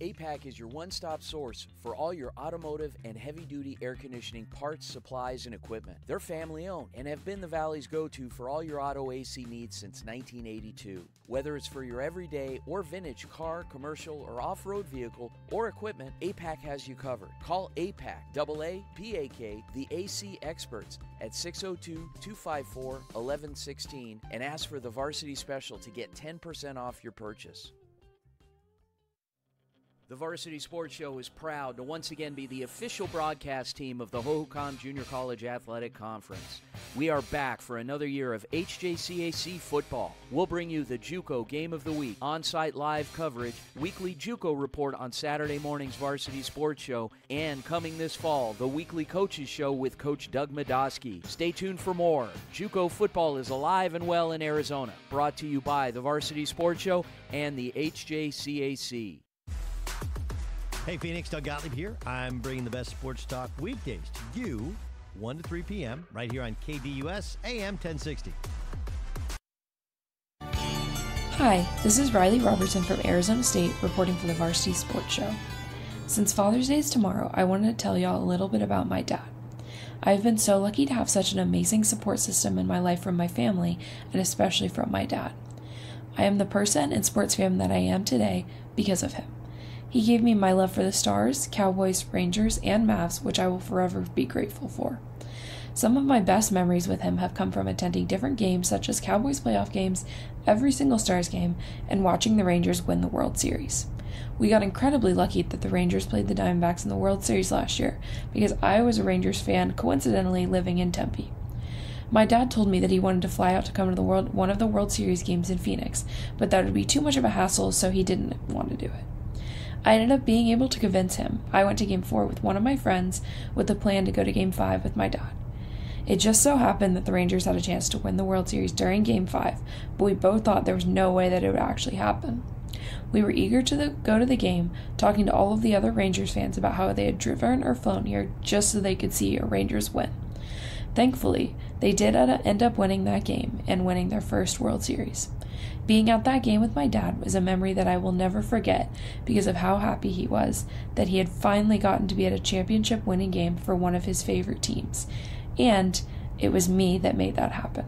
APAC is your one-stop source for all your automotive and heavy-duty air conditioning parts, supplies, and equipment. They're family-owned and have been the Valley's go-to for all your auto AC needs since 1982. Whether it's for your everyday or vintage car, commercial, or off-road vehicle or equipment, APAC has you covered. Call APAC, A-A-P-A-K, the AC experts at 602-254-1116 and ask for the Varsity Special to get 10% off your purchase. The Varsity Sports Show is proud to once again be the official broadcast team of the Hohokam Junior College Athletic Conference. We are back for another year of HJCAC football. We'll bring you the JUCO Game of the Week, on-site live coverage, weekly JUCO report on Saturday morning's Varsity Sports Show, and coming this fall, the weekly Coaches Show with Coach Doug Medoski. Stay tuned for more. JUCO football is alive and well in Arizona. Brought to you by the Varsity Sports Show and the HJCAC. Hey Phoenix, Doug Gottlieb here. I'm bringing the best sports talk weekdays to you, 1 to 3 p.m. right here on KDUS AM 1060. Hi, this is Riley Robertson from Arizona State reporting for the Varsity Sports Show. Since Father's Day is tomorrow, I wanted to tell y'all a little bit about my dad. I've been so lucky to have such an amazing support system in my life from my family and especially from my dad. I am the person and sports fan that I am today because of him. He gave me my love for the Stars, Cowboys, Rangers, and Mavs, which I will forever be grateful for. Some of my best memories with him have come from attending different games such as Cowboys playoff games, every single Stars game, and watching the Rangers win the World Series. We got incredibly lucky that the Rangers played the Diamondbacks in the World Series last year because I was a Rangers fan, coincidentally living in Tempe. My dad told me that he wanted to fly out to come to one of the World Series games in Phoenix, but that would be too much of a hassle, so he didn't want to do it. I ended up being able to convince him. I went to Game 4 with one of my friends with the plan to go to Game 5 with my dad. It just so happened that the Rangers had a chance to win the World Series during Game 5, but we both thought there was no way that it would actually happen. We were eager to go to the game, talking to all of the other Rangers fans about how they had driven or flown here just so they could see a Rangers win. Thankfully, they did end up winning that game and winning their first World Series. Being at that game with my dad was a memory that I will never forget because of how happy he was that he had finally gotten to be at a championship-winning game for one of his favorite teams, and it was me that made that happen.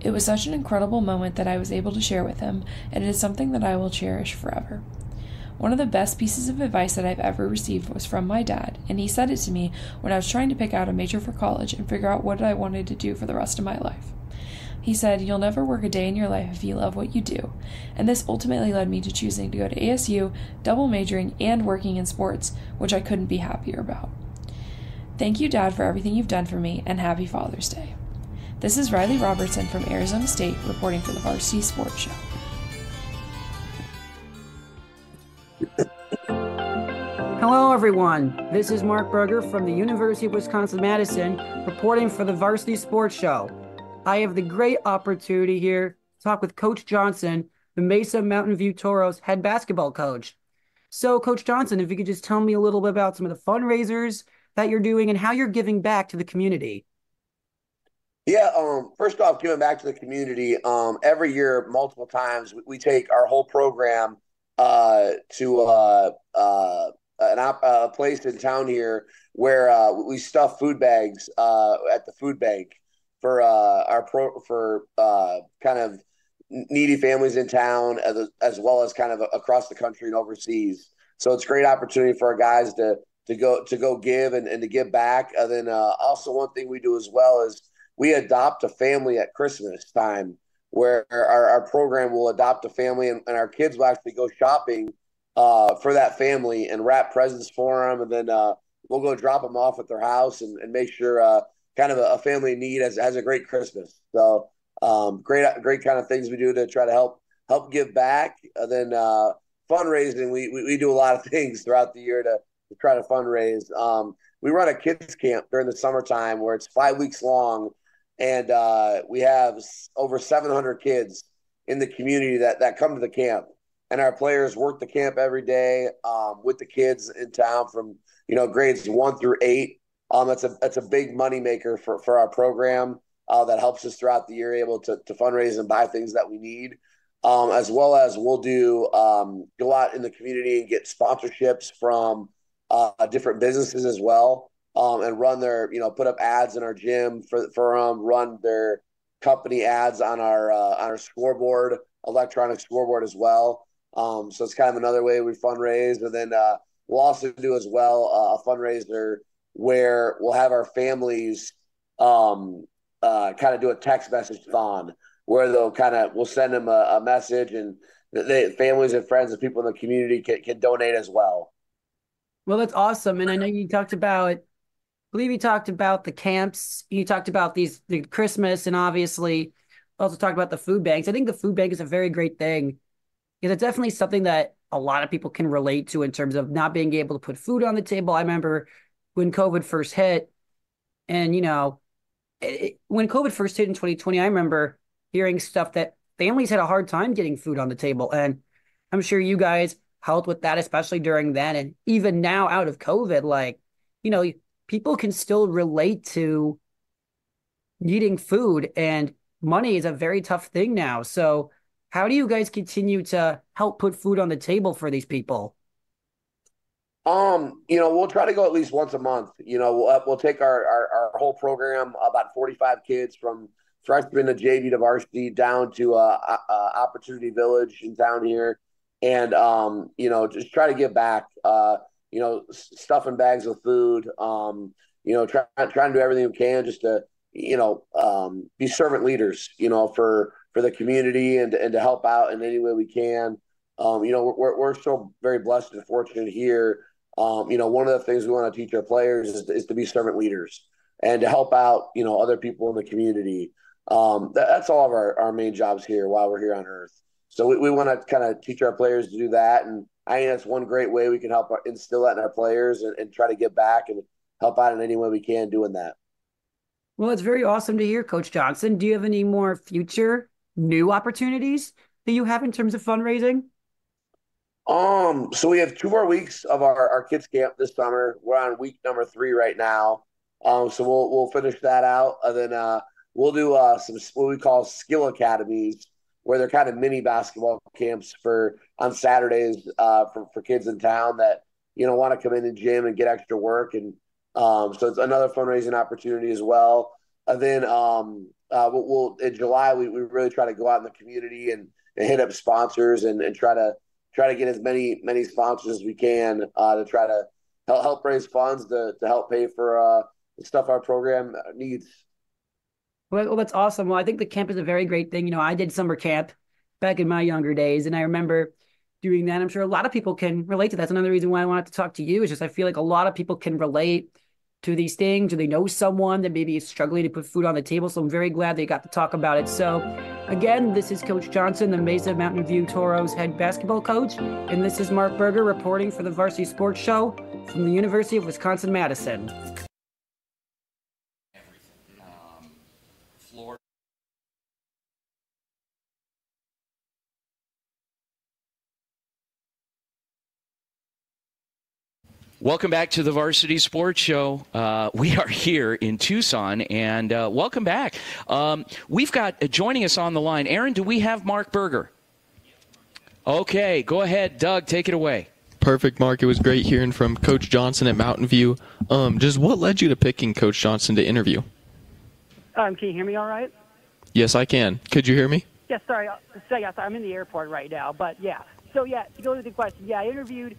It was such an incredible moment that I was able to share with him, and it is something that I will cherish forever. One of the best pieces of advice that I've ever received was from my dad, and he said it to me when I was trying to pick out a major for college and figure out what I wanted to do for the rest of my life. He said, "You'll never work a day in your life if you love what you do," and this ultimately led me to choosing to go to ASU, double majoring, and working in sports, which I couldn't be happier about. Thank you, Dad, for everything you've done for me, and happy Father's Day. This is Riley Robertson from Arizona State reporting for the Varsity Sports Show. Hello everyone, this is Mark Buerger from the University of Wisconsin-Madison reporting for the Varsity Sports Show. I have the great opportunity here to talk with Coach Johnson, the Mesa Mountain View Toros head basketball coach. So Coach Johnson, if you could just tell me a little bit about some of the fundraisers that you're doing and how you're giving back to the community. Yeah, first off, giving back to the community. Every year, multiple times, we take our whole program to a place in town here where we stuff food bags at the food bank for kind of needy families in town, as well as kind of across the country and overseas. So it's a great opportunity for our guys to go give and to give back. And then also one thing we do as well is we adopt a family at Christmas time, where our program will adopt a family and our kids will actually go shopping for that family and wrap presents for them. And then we'll go drop them off at their house and make sure kind of a family in need has a great Christmas. So great kind of things we do to try to help give back. And then fundraising, we do a lot of things throughout the year to try to fundraise. We run a kids camp during the summertime where it's 5 weeks long. And we have over 700 kids in the community that come to the camp, and our players work the camp every day with the kids in town from grades 1 through 8. That's a big money maker for our program that helps us throughout the year, able to fundraise and buy things that we need, as well as we'll do go out in the community and get sponsorships from different businesses as well. And run their, put up ads in our gym for run their company ads on our scoreboard, electronic scoreboard as well. So it's kind of another way we fundraise. And then we'll also do as well a fundraiser where we'll have our families kind of do a text message thon where we'll send them a message, and families and friends and people in the community can donate as well. Well, that's awesome. And I know you talked about, I believe you talked about the camps, you talked about the Christmas, and obviously also talked about the food banks. I think the food bank is a very great thing because it's definitely something that a lot of people can relate to in terms of not being able to put food on the table. I remember when COVID first hit, and when COVID first hit in 2020, I remember hearing stuff that families had a hard time getting food on the table. And I'm sure you guys helped with that, especially during that. And even now out of COVID, people can still relate to needing food, and money is a very tough thing now. So how do you guys continue to help put food on the table for these people? We'll try to go at least once a month. We'll take our whole program, about 45 kids from freshman to JV to varsity, down to Opportunity Village in town here. And, just try to give back, stuffing bags of food, trying to do everything we can just to, be servant leaders, for the community and to help out in any way we can. We're so very blessed and fortunate here. One of the things we want to teach our players is to be servant leaders and to help out, other people in the community. That's all of our main jobs here while we're here on Earth. So we want to kind of teach our players to do that. And I think that's one great way we can help instill that in our players and try to give back and help out in any way we can doing that. Well, it's very awesome to hear, Coach Johnson. Do you have any more future new opportunities that you have in terms of fundraising? So we have 2 more weeks of our kids camp this summer. We're on week number 3 right now. So we'll finish that out, and then we'll do some what we call skill academies, where they're kind of mini basketball camps for on Saturdays for kids in town that want to come in the gym and get extra work, and so it's another fundraising opportunity as well. And then we'll in July we really try to go out in the community and hit up sponsors and try to get as many sponsors as we can to try to help raise funds to help pay for the stuff our program needs. Well, that's awesome. Well, I think the camp is a very great thing. I did summer camp back in my younger days, and I remember doing that. I'm sure a lot of people can relate to that. That's another reason why I wanted to talk to you, is just I feel like a lot of people can relate to these things, or they know someone that maybe is struggling to put food on the table. So I'm very glad they got to talk about it. So again, this is Coach Johnson, the Mesa Mountain View Toros head basketball coach. And this is Mark Buerger reporting for the Varsity Sports Show from the University of Wisconsin-Madison. Welcome back to the Varsity Sports Show. We are here in Tucson, and welcome back. We've got joining us on the line, Aaron, do we have Mark Buerger? Okay, go ahead, Doug, take it away. Perfect, Mark. It was great hearing from Coach Johnson at Mountain View. Just what led you to picking Coach Johnson to interview? Can you hear me all right? Yes, I can. Could you hear me? Yes, sorry. I'm in the airport right now, but yeah. So, yeah, to go to the question, yeah, I interviewed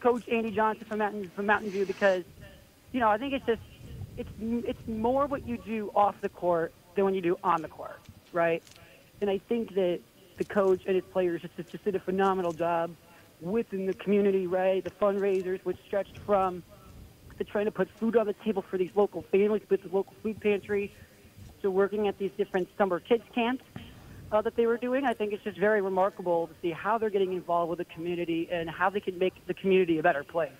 Coach Andy Johnson from Mountain View because, I think it's more what you do off the court than when you do on the court, right? And I think that the coach and his players just did a phenomenal job within the community, right? The fundraisers, which stretched from to trying to put food on the table for these local families with the local food pantry to working at these different summer kids camps that they were doing. I think it's just very remarkable to see how they're getting involved with the community and how they can make the community a better place.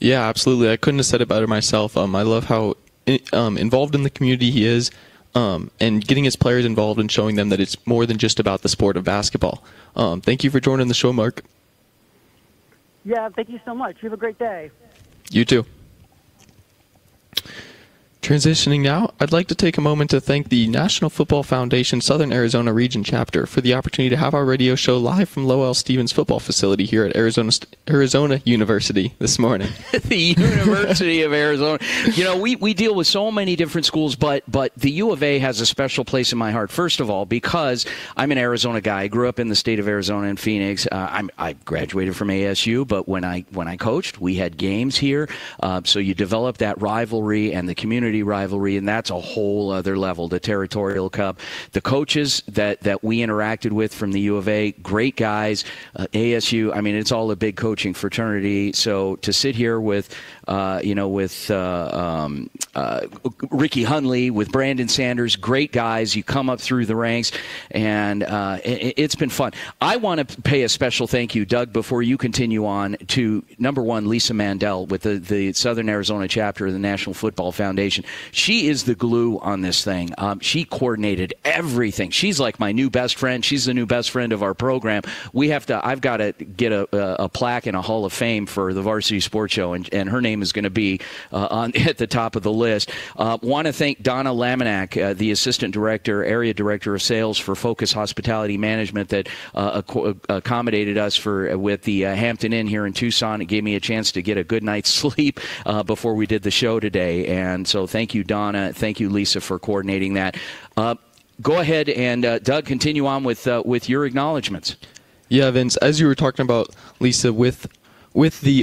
Yeah, absolutely. I couldn't have said it better myself. I love how involved in the community he is, and getting his players involved and showing them that it's more than just about the sport of basketball. Thank you for joining the show, Mark. Yeah, thank you so much. You have a great day. You too. Transitioning now, I'd like to take a moment to thank the National Football Foundation Southern Arizona Region Chapter for the opportunity to have our radio show live from Lowell Stevens Football Facility here at Arizona University this morning. The University of Arizona. We deal with so many different schools, but the U of A has a special place in my heart, first of all, because I'm an Arizona guy. I grew up in the state of Arizona in Phoenix. I graduated from ASU, but when I coached, we had games here. So you develop that rivalry and the community rivalry, and that's a whole other level. The Territorial Cup, the coaches that we interacted with from the U of A, great guys, ASU. I mean, it's all a big coaching fraternity. So to sit here with, Ricky Hunley, with Brandon Sanders, great guys. You come up through the ranks, and it's been fun. I want to pay a special thank you, Doug, before you continue on, to number one, Lisa Mandel with the Southern Arizona chapter of the National Football Foundation. She is the glue on this thing. She coordinated everything. She's like my new best friend. She's the new best friend of our program. I've got to get a plaque and a Hall of Fame for the Varsity Sports Show, and her name is going to be at the top of the list. Want to thank Donna Laminack, the assistant director, area director of sales for Focus Hospitality Management, that accommodated us with the Hampton Inn here in Tucson. It gave me a chance to get a good night's sleep before we did the show today. And so thank you, Donna. Thank you, Lisa, for coordinating that. Go ahead and, Doug, continue on with your acknowledgments. Yeah, Vince, as you were talking about, Lisa, with the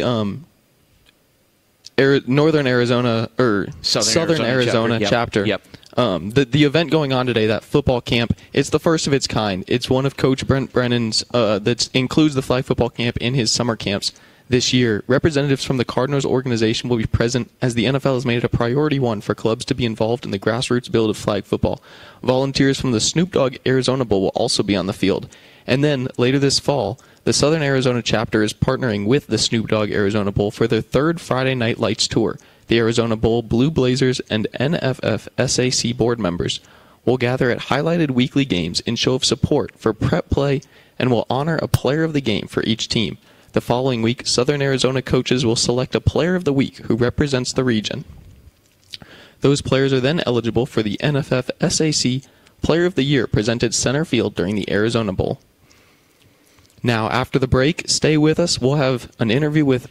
Southern Arizona chapter. Yep. The event going on today, that football camp, it's the first of its kind. It's one of Coach Brent Brennan's that includes the flag football camp in his summer camps. This year, representatives from the Cardinals organization will be present, as the NFL has made it a priority one for clubs to be involved in the grassroots build of flag football. Volunteers from the Snoop Dogg Arizona Bowl will also be on the field. And then, later this fall, the Southern Arizona chapter is partnering with the Snoop Dogg Arizona Bowl for their third Friday Night Lights tour. The Arizona Bowl, Blue Blazers, and NFFSAC board members will gather at highlighted weekly games in show of support for prep play, and will honor a player of the game for each team. The following week, Southern Arizona coaches will select a player of the week who represents the region. Those players are then eligible for the NFF SAC Player of the Year presented center field during the Arizona Bowl. Now, after the break, stay with us. We'll have an interview with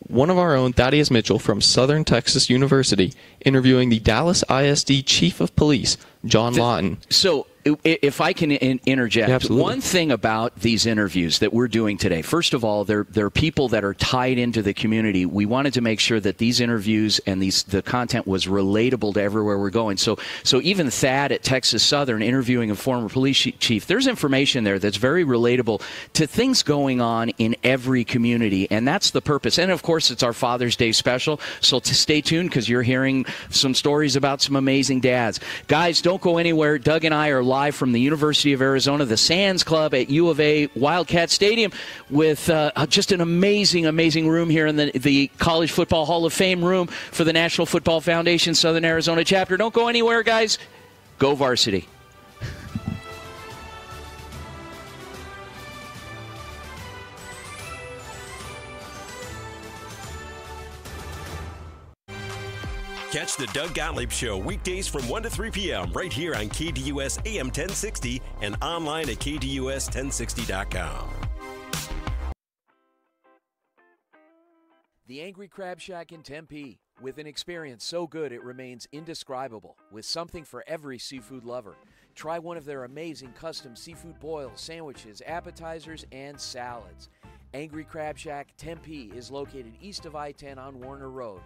one of our own, Thaddeus Mitchell from Southern Texas University, interviewing the Dallas ISD Chief of Police, John Lawton. So, if I can interject, absolutely. One thing about these interviews that we're doing today, first of all, they're people that are tied into the community. We wanted to make sure that these interviews and the content was relatable to everywhere we're going. So even Thad at Texas Southern interviewing a former police chief, there's information there that's very relatable to things going on in every community, and that's the purpose. And of course, it's our Father's Day special, so stay tuned because you're hearing some stories about some amazing dads. Guys, don't go anywhere. Doug and I are live from the University of Arizona, the Sands Club at U of A Wildcat Stadium, with just an amazing, amazing room here in the College Football Hall of Fame room for the National Football Foundation Southern Arizona chapter. Don't go anywhere, guys. Go Varsity. Catch the Doug Gottlieb Show weekdays from 1 to 3 p.m. right here on KDUS AM 1060 and online at KDUS1060.com. The Angry Crab Shack in Tempe. With an experience so good it remains indescribable, with something for every seafood lover. Try one of their amazing custom seafood boils, sandwiches, appetizers, and salads. Angry Crab Shack Tempe is located east of I-10 on Warner Road.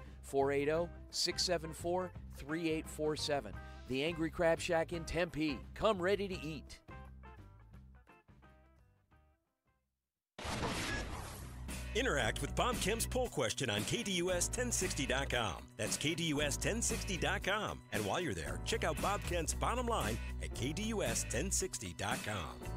480-674-3847. The Angry Crab Shack in Tempe. Come ready to eat. Interact with Bob Kemp's poll question on KDUS1060.com. That's KDUS1060.com. And while you're there, check out Bob Kemp's bottom line at KDUS1060.com.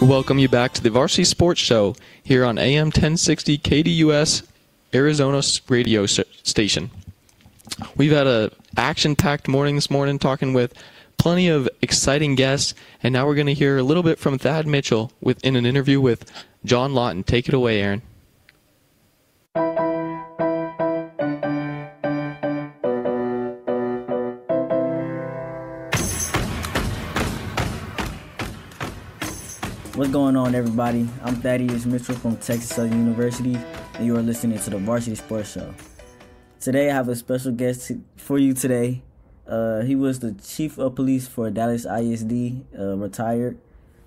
We welcome you back to the Varsity Sports Show here on AM 1060 KDUS Arizona radio station. We've had an action-packed morning this morning, talking with plenty of exciting guests, and now we're going to hear a little bit from Thad Mitchell in an interview with John Lawton. Take it away, Aaron. What's going on, everybody? I'm Thaddeus Mitchell from Texas Southern University, and you are listening to the Varsity Sports Show. Today, I have a special guest for you today. He was the Chief of Police for Dallas ISD, retired.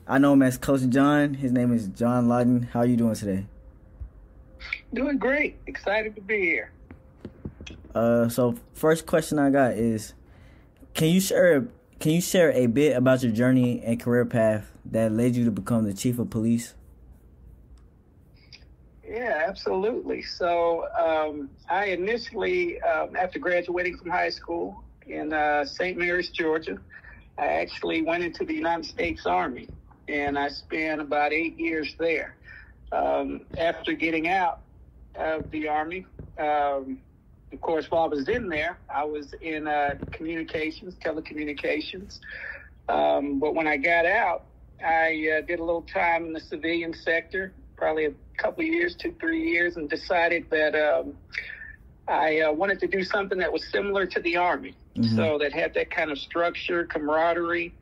I know him as Coach John. His name is John Lawton. How are you doing today? Doing great. Excited to be here. So, first question I got is, can you share a bit about your journey and career path that led you to become the Chief of Police? Yeah, absolutely. So I initially, after graduating from high school in St. Mary's, Georgia, I actually went into the United States Army, and I spent about 8 years there. After getting out of the Army, of course, while I was in there, I was in telecommunications. But when I got out, I did a little time in the civilian sector, probably a couple years, 2-3 years, and decided that I wanted to do something that was similar to the Army. Mm-hmm. So that had that kind of structure, camaraderie,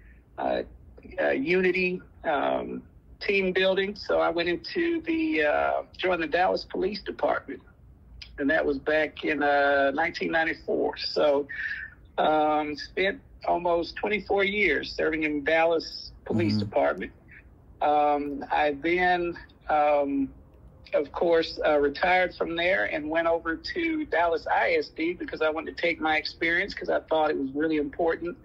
unity, team building. So I went into joined the Dallas Police Department. And that was back in 1994. So spent almost 24 years serving in Dallas Police mm-hmm. Department. I then, of course, retired from there and went over to Dallas ISD because I wanted to take my experience, because I thought it was really important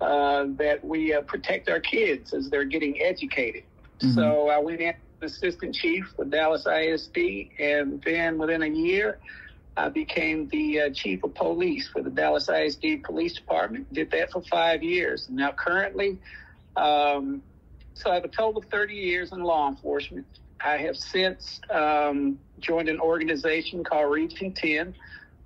that we protect our kids as they're getting educated. Mm-hmm. So I went in assistant chief with Dallas ISD, and then within a year I became the chief of police for the Dallas ISD Police Department. Did that for 5 years. Now currently, so I have a total of 30 years in law enforcement. I have since joined an organization called Region 10,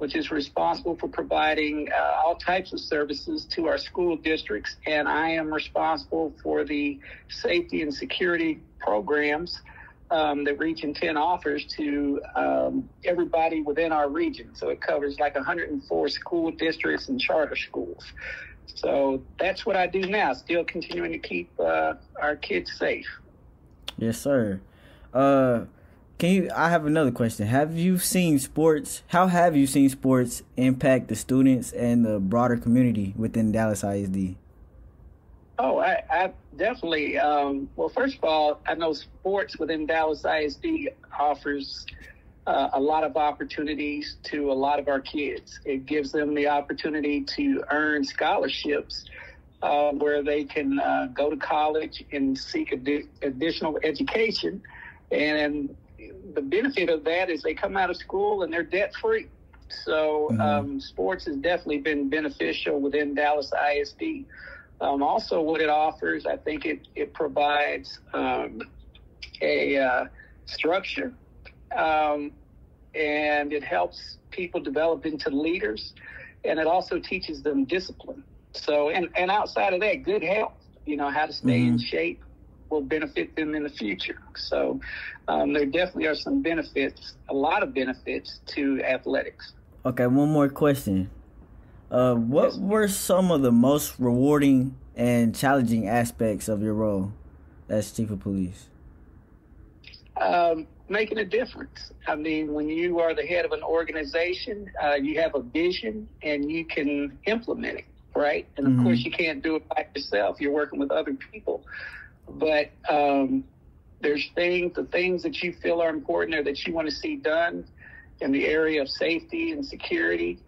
which is responsible for providing all types of services to our school districts. And I am responsible for the safety and security programs that Region 10 offers to everybody within our region. So it covers like 104 school districts and charter schools. So that's what I do now, still continuing to keep our kids safe. Yes, sir. I have another question. How have you seen sports impact the students and the broader community within Dallas ISD? Oh, I definitely. Well, first of all, I know sports within Dallas ISD offers a lot of opportunities to a lot of our kids. It gives them the opportunity to earn scholarships where they can go to college and seek additional education. And the benefit of that is they come out of school and they're debt-free. So sports has definitely been beneficial within Dallas ISD. Also, what it offers, I think it provides a structure. And it helps people develop into leaders, and it also teaches them discipline. So, and outside of that, good health, how to stay in shape will benefit them in the future. So, there definitely are some benefits, a lot of benefits to athletics. Okay. One more question. What were some of the most rewarding and challenging aspects of your role as chief of police? Making a difference. I mean, when you are the head of an organization, you have a vision and you can implement it, right? And of course, you can't do it by yourself. You're working with other people. But there's the things that you feel are important or that you want to see done in the area of safety and security.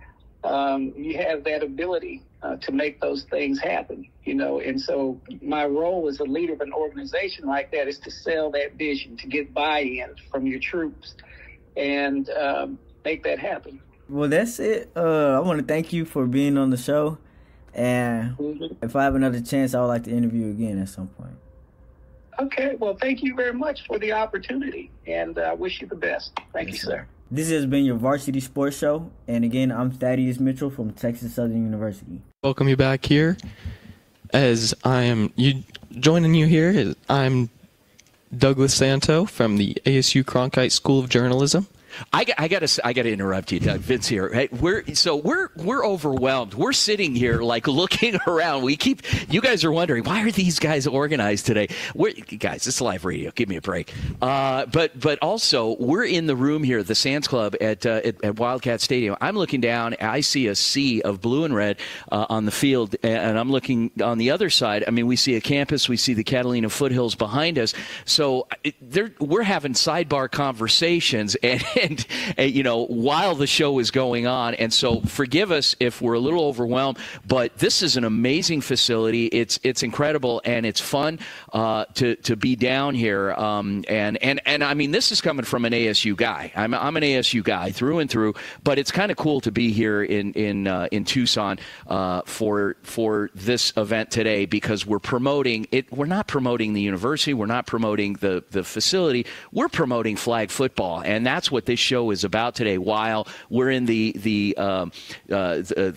You have that ability to make those things happen, and so my role as a leader of an organization like that is to sell that vision, to get buy-in from your troops and make that happen. Well, that's it. I want to thank you for being on the show, and if I have another chance, I would like to interview you again at some point. Okay, well, thank you very much for the opportunity, and I wish you the best. Thank you, sir. This has been your Varsity Sports Show, and again, I'm Thaddeus Mitchell from Texas Southern University. Welcome you back here. I'm Douglas Santo from the ASU Cronkite School of Journalism. I gotta interrupt you, Doug. Vince here. Hey, we're overwhelmed. We're sitting here like looking around. You guys are wondering, why are these guys organized today? Guys, it's live radio. Give me a break. But also we're in the room here, the Sands Club at Wildcat Stadium. I'm looking down. I see a sea of blue and red on the field, and I'm looking on the other side. I mean, we see a campus. We see the Catalina foothills behind us. So we're having sidebar conversations and while the show is going on. And so forgive us if we're a little overwhelmed, but this is an amazing facility. It's incredible, and it's fun to be down here. And I mean, this is coming from an ASU guy. I'm an ASU guy through and through, but it's kind of cool to be here in Tucson for this event today, because we're promoting it. We're not promoting the university. We're not promoting the facility. We're promoting flag football, and that's what this show is about today. While we're in the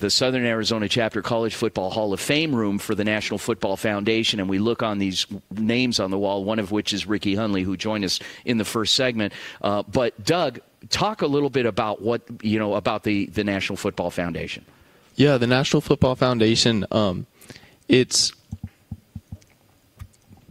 Southern Arizona Chapter College Football Hall of Fame room for the National Football Foundation, and we look on these names on the wall, one of which is Ricky Hunley, who joined us in the first segment. But Doug, talk a little bit about what about the National Football Foundation. Yeah, the National Football Foundation.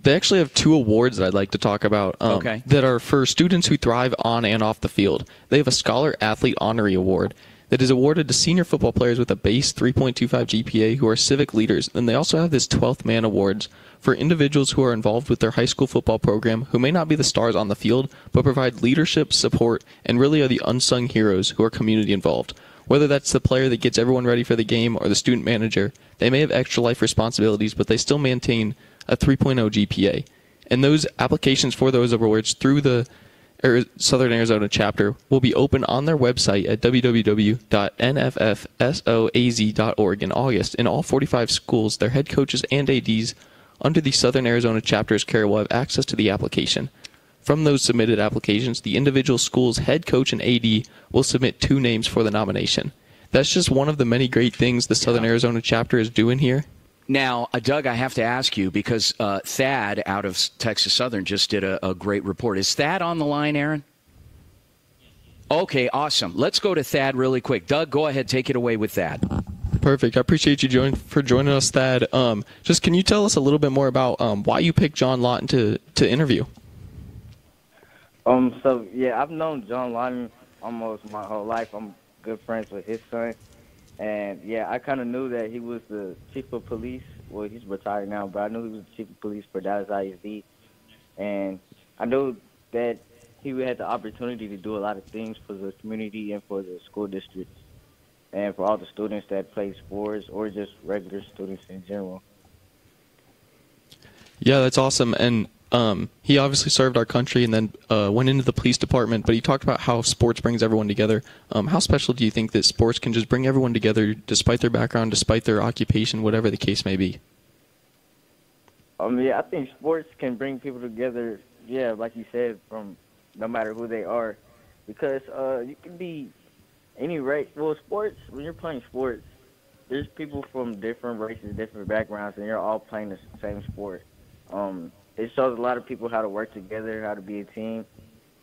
They actually have two awards that I'd like to talk about that are for students who thrive on and off the field. They have a Scholar Athlete Honorary Award that is awarded to senior football players with a base 3.25 GPA who are civic leaders. And they also have this 12th Man Awards for individuals who are involved with their high school football program who may not be the stars on the field, but provide leadership, support, and really are the unsung heroes who are community involved. Whether that's the player that gets everyone ready for the game or the student manager, they may have extra life responsibilities, but they still maintain a 3.0 GPA. And those applications for those awards through the Southern Arizona chapter will be open on their website at www.nffsoaz.org in August. In all 45 schools, their head coaches and ADs under the Southern Arizona chapter's care will have access to the application. From those submitted applications, the individual school's head coach and AD will submit two names for the nomination. That's just one of the many great things the Southern Arizona chapter is doing here. Now, Doug, I have to ask you, because Thad out of Texas Southern just did a great report. Is Thad on the line, Aaron? Okay, awesome. Let's go to Thad really quick. Doug, go ahead. Take it away with Thad. Perfect. I appreciate you joining us, Thad. Just can you tell us a little bit more about why you picked John Lawton to interview? So, I've known John Lawton almost my whole life. I'm good friends with his son. And, yeah, I kind of knew that he was the chief of police. Well, he's retired now, but I knew he was the chief of police for Dallas ISD. And I knew that he had the opportunity to do a lot of things for the community and for the school district and for all the students that play sports or just regular students in general. Yeah, that's awesome. And he obviously served our country and then went into the police department, but he talked about how sports brings everyone together. How special do you think that sports can just bring everyone together despite their background, despite their occupation, whatever the case may be? I think sports can bring people together, yeah, like you said, from no matter who they are, because you can be any race. Well, sports, when you're playing sports, there's people from different races, different backgrounds, and you're all playing the same sport. It shows a lot of people how to work together, how to be a team,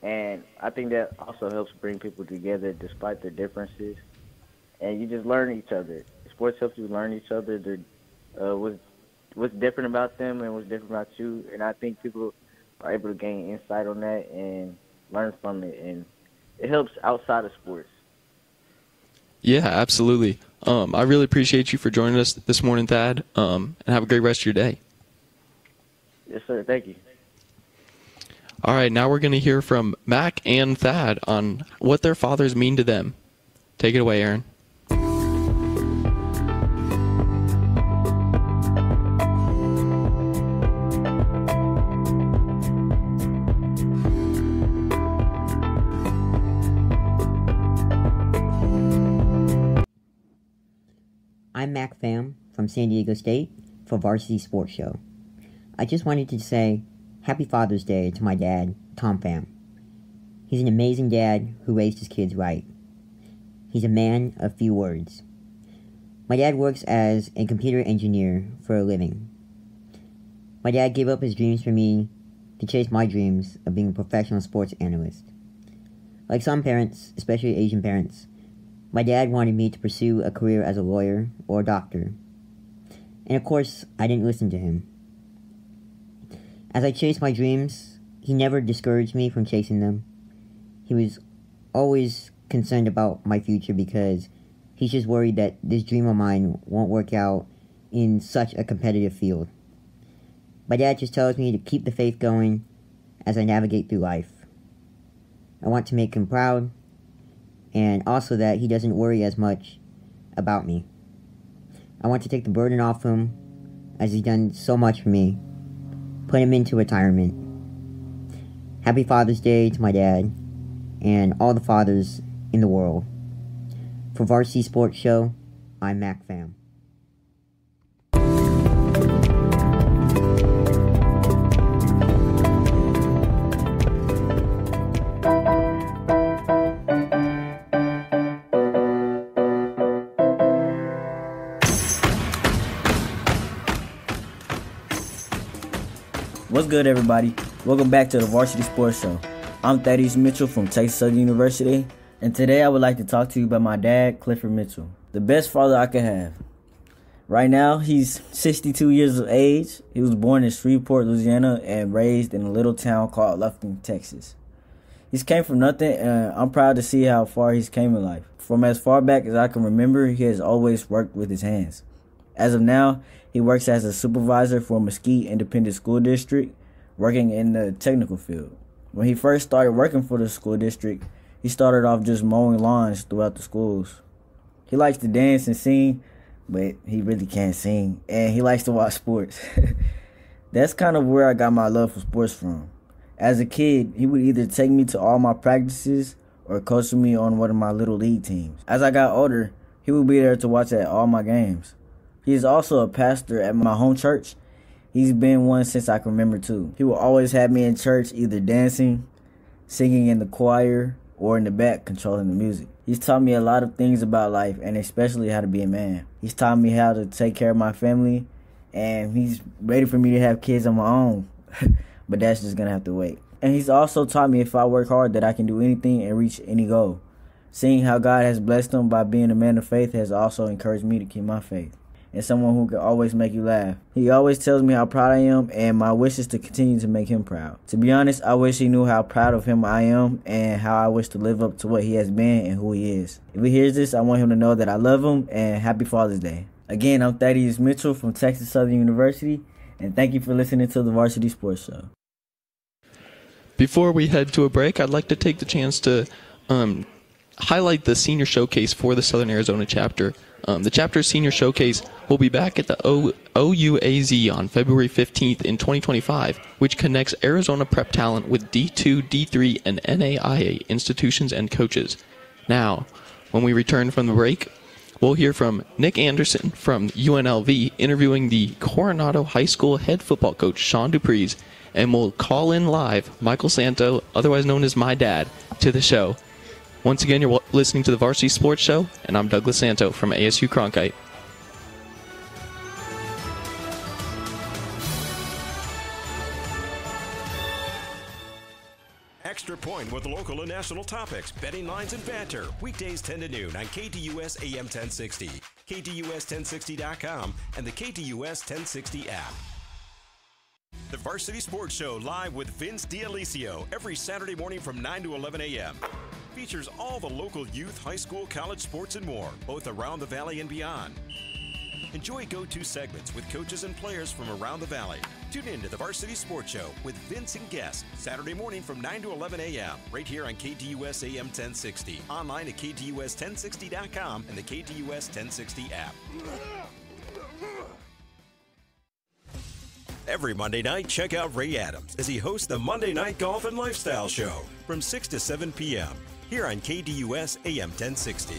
and I think that also helps bring people together despite their differences. And you just learn each other. Sports helps you learn each other, what's different about them and what's different about you, and I think people are able to gain insight on that and learn from it, and it helps outside of sports. Yeah, absolutely. I really appreciate you for joining us this morning, Thad, and have a great rest of your day. Yes, sir. Thank you. All right, now we're going to hear from Mac and Thad on what their fathers mean to them. Take it away, Aaron. I'm Mac Pham from San Diego State for Varsity Sports Show. I just wanted to say Happy Father's Day to my dad, Tom Pham. He's an amazing dad who raised his kids right. He's a man of few words. My dad works as a computer engineer for a living. My dad gave up his dreams for me to chase my dreams of being a professional sports analyst. Like some parents, especially Asian parents, my dad wanted me to pursue a career as a lawyer or a doctor. And of course, I didn't listen to him. As I chased my dreams, he never discouraged me from chasing them. He was always concerned about my future because he's just worried that this dream of mine won't work out in such a competitive field. My dad just tells me to keep the faith going as I navigate through life. I want to make him proud, and also that he doesn't worry as much about me. I want to take the burden off him as he's done so much for me. Put him into retirement. Happy Father's Day to my dad and all the fathers in the world. For Varsity Sports Show, I'm Mac Pham. What's good, everybody? Welcome back to the Varsity Sports Show. I'm Thaddeus Mitchell from Texas Southern University, and today I would like to talk to you about my dad, Clifford Mitchell, the best father I could have. Right now, he's 62 years of age. He was born in Shreveport, Louisiana, and raised in a little town called Lufkin, Texas. He's came from nothing, and I'm proud to see how far he's came in life. From as far back as I can remember, he has always worked with his hands. As of now, he works as a supervisor for Mesquite Independent School District, working in the technical field. When he first started working for the school district, he started off just mowing lawns throughout the schools. He likes to dance and sing, but he really can't sing, and he likes to watch sports. That's kind of where I got my love for sports from. As a kid, he would either take me to all my practices or coach me on one of my little league teams. As I got older, he would be there to watch at all my games. He is also a pastor at my home church. He's been one since I can remember too. He will always have me in church either dancing, singing in the choir, or in the back controlling the music. He's taught me a lot of things about life and especially how to be a man. He's taught me how to take care of my family, and he's ready for me to have kids on my own, but that's just gonna have to wait. And he's also taught me if I work hard that I can do anything and reach any goal. Seeing how God has blessed him by being a man of faith has also encouraged me to keep my faith. And someone who can always make you laugh. He always tells me how proud I am, and my wish is to continue to make him proud. To be honest, I wish he knew how proud of him I am and how I wish to live up to what he has been and who he is. If he hears this, I want him to know that I love him, and happy Father's Day. Again, I'm Thaddeus Mitchell from Texas Southern University, and thank you for listening to the Varsity Sports Show. Before we head to a break, I'd like to take the chance to highlight the senior showcase for the Southern Arizona chapter. The chapter's senior showcase will be back at the OUAZ on February 15th in 2025, which connects Arizona prep talent with D2, D3, and NAIA institutions and coaches. Now, when we return from the break, we'll hear from Nick Anderson from UNLV interviewing the Coronado High School head football coach, Sean Dupreez, and we'll call in live Michael Santo, otherwise known as My Dad, to the show. Once again, you're listening to the Varsity Sports Show, and I'm Douglas Santo from ASU Cronkite. Extra Point with local and national topics, betting lines, and banter. Weekdays 10 to noon on KTUS AM 1060, KTUS1060.com, and the KTUS 1060 app. The Varsity Sports Show live with Vince D'Aliesio every Saturday morning from 9 to 11 a.m. Features all the local youth, high school, college sports, and more, both around the valley and beyond. Enjoy go-to segments with coaches and players from around the valley. Tune in to the Varsity Sports Show with Vince and guests Saturday morning from 9 to 11 a.m. right here on KTUS AM 1060, online at KTUS1060.com and the KTUS 1060 app. Every Monday night, check out Ray Adams as he hosts the Monday Night Golf and Lifestyle Show from 6 to 7 p.m. here on KDUS AM 1060.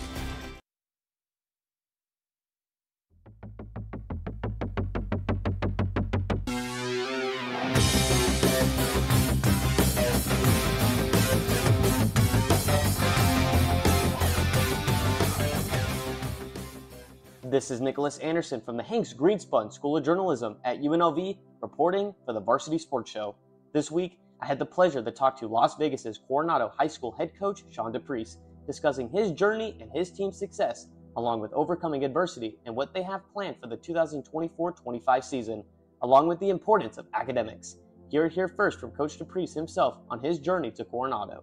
This is Nicholas Anderson from the Hanks Greenspun School of Journalism at UNLV, reporting for the Varsity Sports Show. This week, I had the pleasure to talk to Las Vegas's Coronado High School head coach, Sean Dupreez, discussing his journey and his team's success, along with overcoming adversity and what they have planned for the 2024-25 season, along with the importance of academics. You'll hear first from Coach Dupreez himself on his journey to Coronado.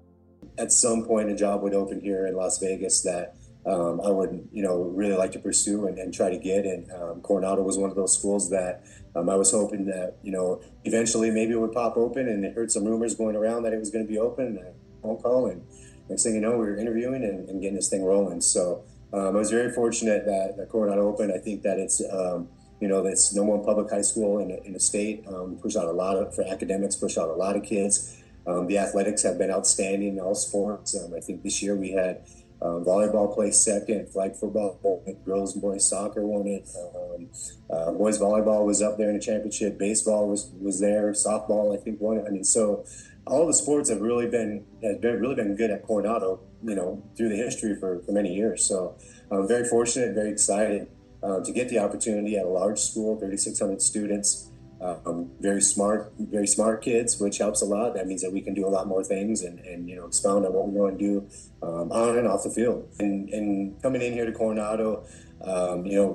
At some point, a job would open here in Las Vegas that I would, really like to pursue and try to get. And Coronado was one of those schools that I was hoping that, eventually maybe it would pop open. And I heard some rumors going around that it was going to be open. And I phone call, and next thing you know, we were interviewing and getting this thing rolling. So I was very fortunate that Coronado opened. I think that it's, it's number one public high school in the state. Push out for academics, push out a lot of kids. The athletics have been outstanding in all sports. I think this year we had volleyball plays second, flag football won it, girls and boys soccer won it, boys volleyball was up there in the championship, baseball was there, softball I think won it. I mean, so all the sports have really been good at Coronado, through the history for many years. So I'm very fortunate, very excited to get the opportunity at a large school, 3,600 students, very smart kids, which helps a lot. That means that we can do a lot more things and expound on what we want to do on and off the field. And coming in here to Coronado,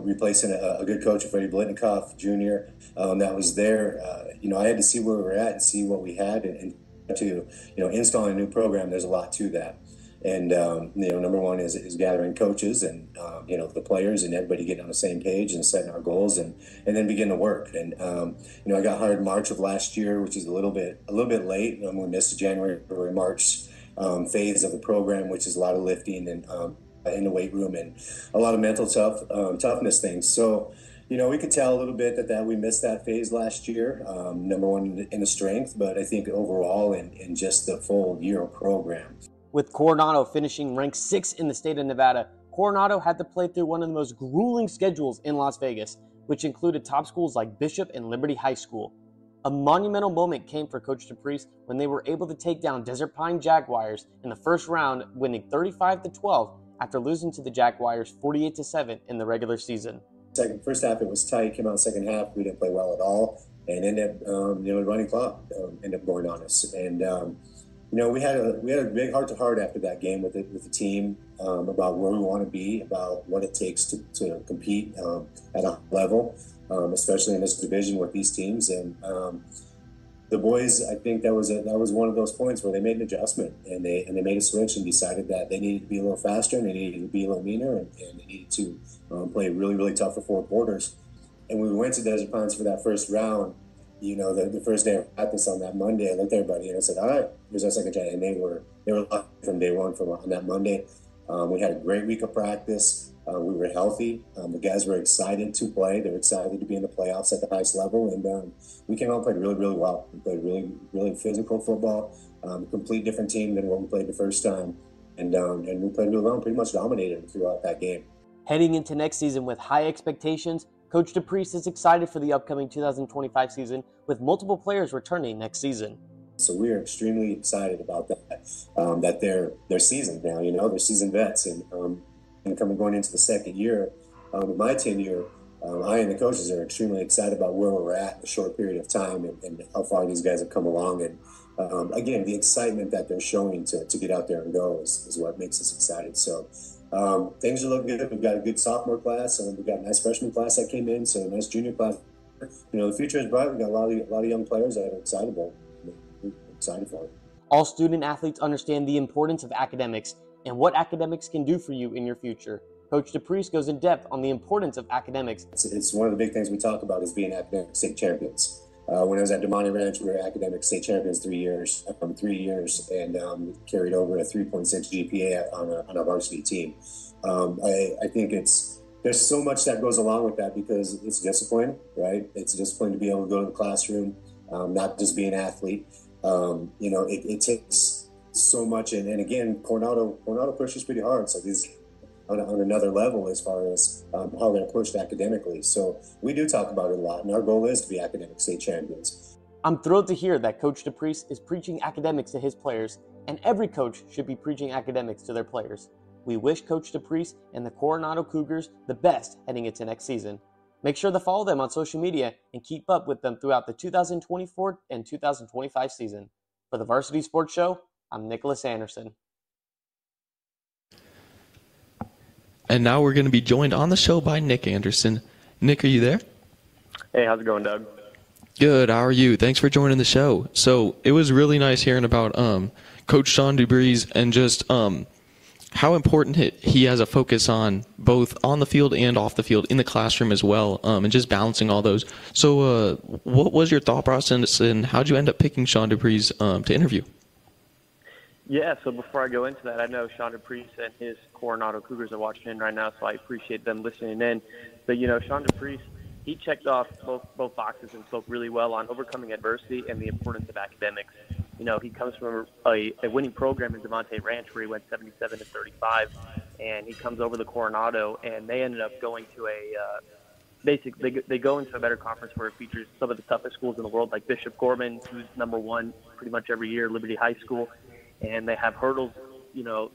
replacing a good coach, Freddie Blitnikoff Jr., that was there. I had to see where we were at and see what we had, and to installing a new program. There's a lot to that. And, number one is gathering coaches and, the players and everybody getting on the same page and setting our goals and then begin to work. And, I got hired in March of last year, which is a little bit late. We missed the January, February, March phase of the program, which is a lot of lifting and in the weight room and a lot of mental toughness things. So, we could tell a little bit that we missed that phase last year, number one in the strength, but I think overall in just the full year program. With Coronado finishing ranked 6th in the state of Nevada, Coronado had to play through one of the most grueling schedules in Las Vegas, which included top schools like Bishop and Liberty High School. A monumental moment came for Coach Dupreez when they were able to take down Desert Pine Jaguars in the first round, winning 35-12 after losing to the Jaguars 48-7 in the regular season. First half it was tight, came out second half, we didn't play well at all, and ended up, running clock ended up going on us. And, we had a big heart-to-heart after that game with the team about where we want to be, about what it takes to compete at a level. Especially in this division with these teams, and the boys, I think that was one of those points where they made an adjustment and they made a switch and decided that they needed to be a little faster and they needed to be a little meaner and they needed to play really, really tough for four quarters. And when we went to Desert Pines for that first round, the first day of practice on that Monday, I looked at everybody and I said, "All right, here's our second try." And they were locked from day one on that Monday. We had a great week of practice. We were healthy. The guys were excited to play. They were excited to be in the playoffs at the highest level. And we came out and played really, really well. We played really, really physical football, complete different team than what we played the first time. And we played really well and pretty much dominated throughout that game. Heading into next season with high expectations, Coach Dupreez is excited for the upcoming 2025 season with multiple players returning next season. So we are extremely excited about that, that they're seasoned now, they're seasoned vets. And, going into the second year of my tenure, I and the coaches are extremely excited about where we're at in a short period of time and how far these guys have come along. And again, the excitement that they're showing to get out there and go is what makes us excited. So things are looking good. We've got a good sophomore class, and we've got a nice freshman class that came in, so a nice junior class. The future is bright. We've got a lot of young players that are excited about it. We're excited for it. All student athletes understand the importance of academics and what academics can do for you in your future. Coach Dupreez goes in depth on the importance of academics. It's one of the big things we talk about is being academic state champions. When I was at Demonte Ranch, we were academic state champions three years, and carried over a 3.6 GPA on a varsity team. I think there's so much that goes along with that because it's discipline, right? It's discipline to be able to go to the classroom, not just be an athlete. It takes so much, and again, Coronado pushes pretty hard, so he's on another level as far as how they're pushed academically. So we do talk about it a lot, and our goal is to be academic state champions. I'm thrilled to hear that Coach Dupreez is preaching academics to his players, and every coach should be preaching academics to their players. We wish Coach Dupreez and the Coronado Cougars the best heading into next season. Make sure to follow them on social media and keep up with them throughout the 2024 and 2025 season. For the Varsity Sports Show, I'm Nicholas Anderson. And now we're going to be joined on the show by Nick Anderson. Nick, are you there? Hey, how's it going, Doug? Good, how are you? Thanks for joining the show. So it was really nice hearing about Coach Sean Dupreez and just how important he has a focus on both on the field and off the field in the classroom as well, and just balancing all those. So what was your thought process and how did you end up picking Sean Dupreez to interview? Yeah, so before I go into that, I know Sean Dupreez and his Coronado Cougars are watching in right now, so I appreciate them listening in. But, Sean Dupreez, he checked off both boxes and spoke really well on overcoming adversity and the importance of academics. He comes from a winning program in Demonte Ranch where he went 77-35, and he comes over to Coronado, and they ended up going to they go into a better conference where it features some of the toughest schools in the world, like Bishop Gorman, who's number one pretty much every year, Liberty High School. And they have hurdles,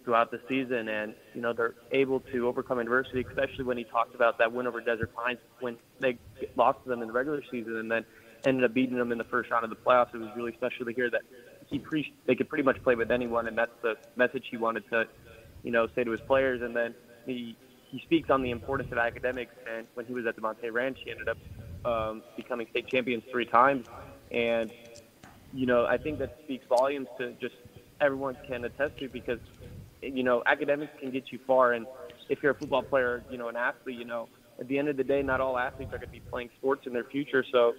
throughout the season, and, they're able to overcome adversity, especially when he talked about that win over Desert Pines when they lost to them in the regular season and then ended up beating them in the first round of the playoffs. It was really special to hear that they could pretty much play with anyone, and that's the message he wanted to, say to his players. And then he speaks on the importance of academics, and when he was at Demonte Ranch, he ended up becoming state champions 3 times. And, I think that speaks volumes to just everyone can attest to, because academics can get you far, and if you're a football player, an athlete, at the end of the day, not all athletes are going to be playing sports in their future. So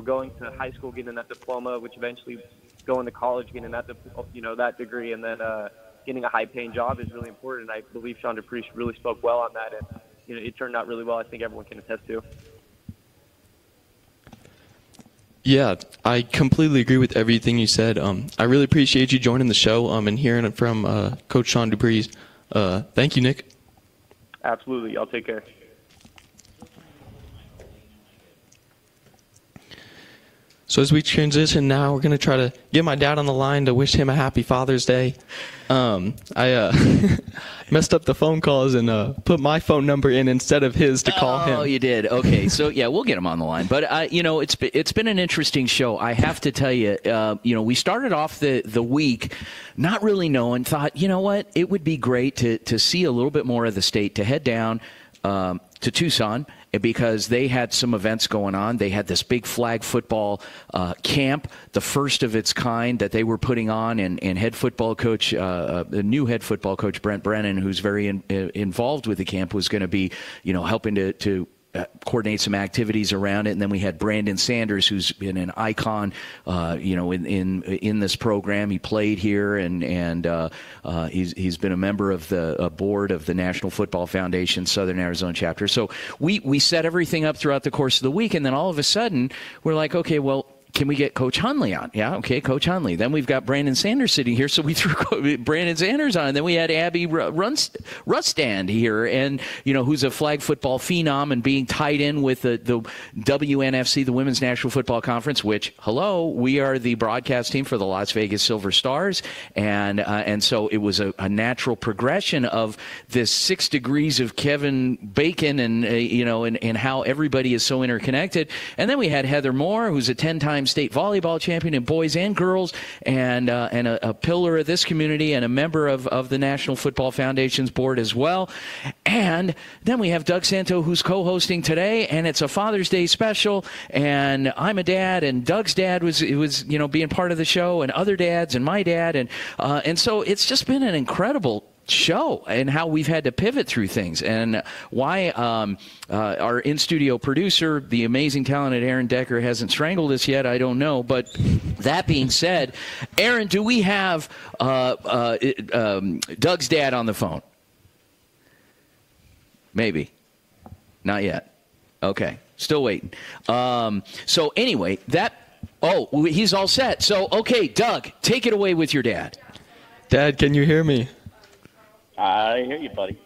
going to high school, getting that diploma, which eventually going to college, getting that that degree, and then getting a high-paying job is really important. I believe Sean Dupreez really spoke well on that, and it turned out really well. I think everyone can attest to. Yeah, I completely agree with everything you said. I really appreciate you joining the show and hearing from Coach Sean Dupreez. Thank you, Nick. Absolutely. I'll take care. So as we transition now, we're going to try to get my dad on the line to wish him a happy Father's Day. I messed up the phone calls and put my phone number in instead of his to call him. Oh, you did. Okay. So, yeah, we'll get him on the line. But, you know, it's been an interesting show. I have to tell you, you know, we started off the week not really knowing, thought, you know what, it would be great to see a little bit more of the state, to head down to Tucson, because they had some events going on. They had this big flag football camp, the first of its kind that they were putting on, and head football coach, the new head football coach, Brent Brennan, who's very involved with the camp, was going to be, you know, helping to coordinate some activities around it. And then we had Brandon Sanders, who's been an icon, you know, in this program. He played here, and he's been a member of the board of the National Football Foundation Southern Arizona chapter. So we set everything up throughout the course of the week, and then all of a sudden we're like, okay, well, can we get Coach Hunley on? Yeah, okay, Coach Hunley. Then we've got Brandon Sanders sitting here, so we threw Brandon Sanders on. And then we had Abby Rustand here, and you know, who's a flag football phenom and being tied in with the WNFC, the Women's National Football Conference. Which, hello, we are the broadcast team for the Las Vegas Silver Stars, and so it was a natural progression of this 6 degrees of Kevin Bacon, and you know, and how everybody is so interconnected. And then we had Heather Moore, who's a 10-time state volleyball champion in boys and girls, and a pillar of this community and a member of the National Football Foundation's board as well. And then we have Doug Santo, who's co-hosting today, and it's a Father's Day special, and I'm a dad, and Doug's dad was you know, being part of the show, and other dads, and my dad, and so it's just been an incredible show, and how we've had to pivot through things, and why our in-studio producer, the amazing, talented Aaron Decker, hasn't strangled us yet, I don't know. But that being said, Aaron, do we have Doug's dad on the phone? Maybe. Not yet. Okay. Still waiting. So anyway, he's all set. So, okay, Doug, take it away with your dad. Dad, can you hear me? I hear you, buddy.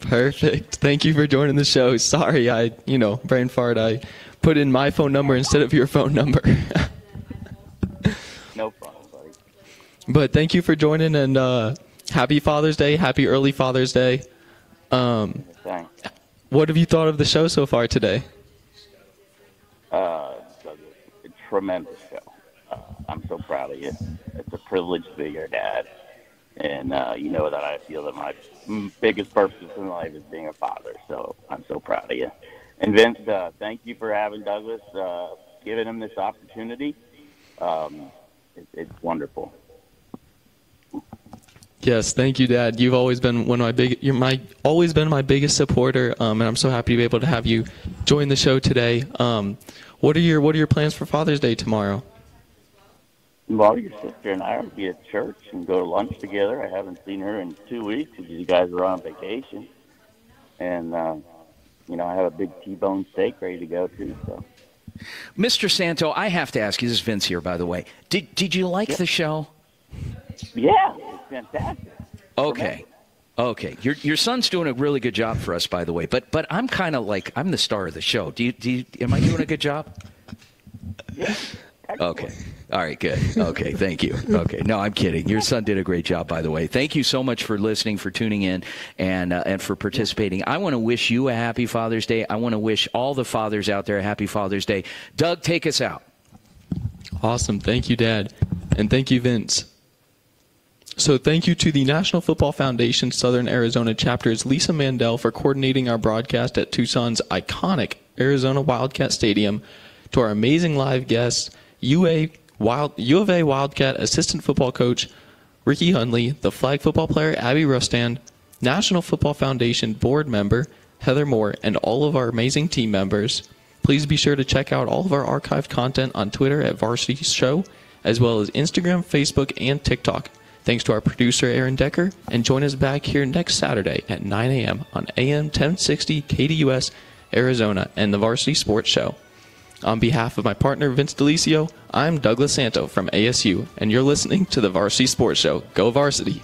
Perfect. Thank you for joining the show. Sorry, I brain fart. I put in my phone number instead of your phone number. No problem, buddy. But thank you for joining, and happy Father's Day. Happy early Father's Day. Thanks. What have you thought of the show so far today? It's a tremendous show. I'm so proud of you. It's a privilege to be your dad. And you know that I feel that my biggest purpose in life is being a father. So I'm so proud of you. And Vince, thank you for having Douglas, giving him this opportunity. It's wonderful. Yes, thank you, Dad. You've always been always been my biggest supporter, and I'm so happy to be able to have you join the show today. What are your plans for Father's Day tomorrow? Well, your sister and I will be at church and go to lunch together. I haven't seen her in 2 weeks because you guys are on vacation. And, you know, I have a big T-bone steak ready to go to. So, Mr. Santo, I have to ask you, this is Vince here, by the way. Did you like the show? Yeah, it's fantastic. Okay. Okay, your son's doing a really good job for us, by the way. But I'm kind of like, I'm the star of the show. Am I doing a good job? Yeah. Excellent. Okay. All right, good. Okay, thank you. Okay, no, I'm kidding. Your son did a great job, by the way. Thank you so much for listening, for tuning in, and for participating. I want to wish you a happy Father's Day. I want to wish all the fathers out there a happy Father's Day. Doug, take us out. Awesome. Thank you, Dad. And thank you, Vince. So thank you to the National Football Foundation Southern Arizona Chapter's Lisa Mandel for coordinating our broadcast at Tucson's iconic Arizona Wildcat Stadium, to our amazing live guests, U of A Wildcat assistant football coach Ricky Hunley, the flag football player Abby Rustand, National Football Foundation board member Heather Moore, and all of our amazing team members. Please be sure to check out all of our archived content on Twitter at Varsity Show, as well as Instagram, Facebook, and TikTok. Thanks to our producer Aaron Decker, and join us back here next Saturday at 9 a.m. on AM 1060 KDUS Arizona and the Varsity Sports Show. On behalf of my partner, Vince D'Aliesio, I'm Douglas Santo from ASU, and you're listening to the Varsity Sports Show. Go Varsity!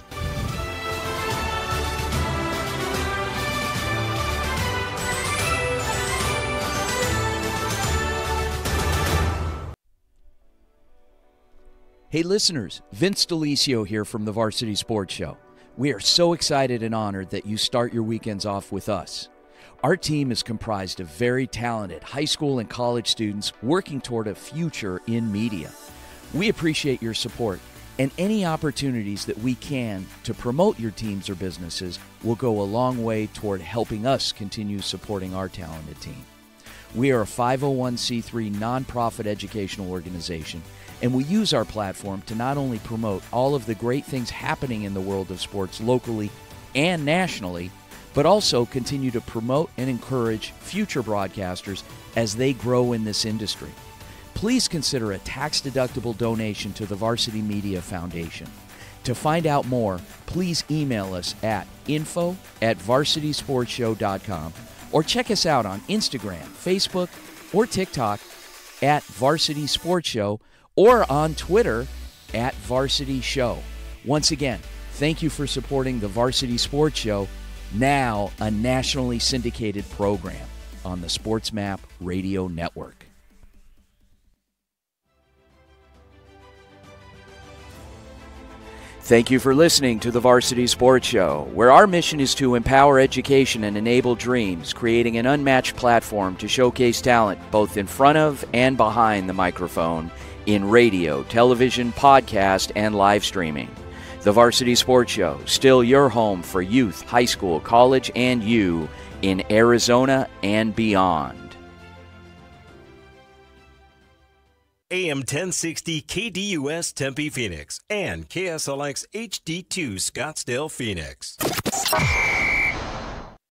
Hey listeners, Vince D'Aliesio here from the Varsity Sports Show. We are so excited and honored that you start your weekends off with us. Our team is comprised of very talented high school and college students working toward a future in media. We appreciate your support, and any opportunities that we can to promote your teams or businesses will go a long way toward helping us continue supporting our talented team. We are a 501c3 nonprofit educational organization, and we use our platform to not only promote all of the great things happening in the world of sports locally and nationally, but also continue to promote and encourage future broadcasters as they grow in this industry. Please consider a tax-deductible donation to the Varsity Media Foundation. To find out more, please email us at info@varsitysportshow.com or check us out on Instagram, Facebook, or TikTok at Varsity Sports Show, or on Twitter at Varsity Show. Once again, thank you for supporting the Varsity Sports Show, now a nationally syndicated program on the Sports Map Radio Network. Thank you for listening to the Varsity Sports Show, where our mission is to empower education and enable dreams, creating an unmatched platform to showcase talent both in front of and behind the microphone, in radio, television, podcast, and live streaming. The Varsity Sports Show, still your home for youth, high school, college, and you in Arizona and beyond. AM 1060 KDUS Tempe Phoenix and KSLX HD2 Scottsdale Phoenix.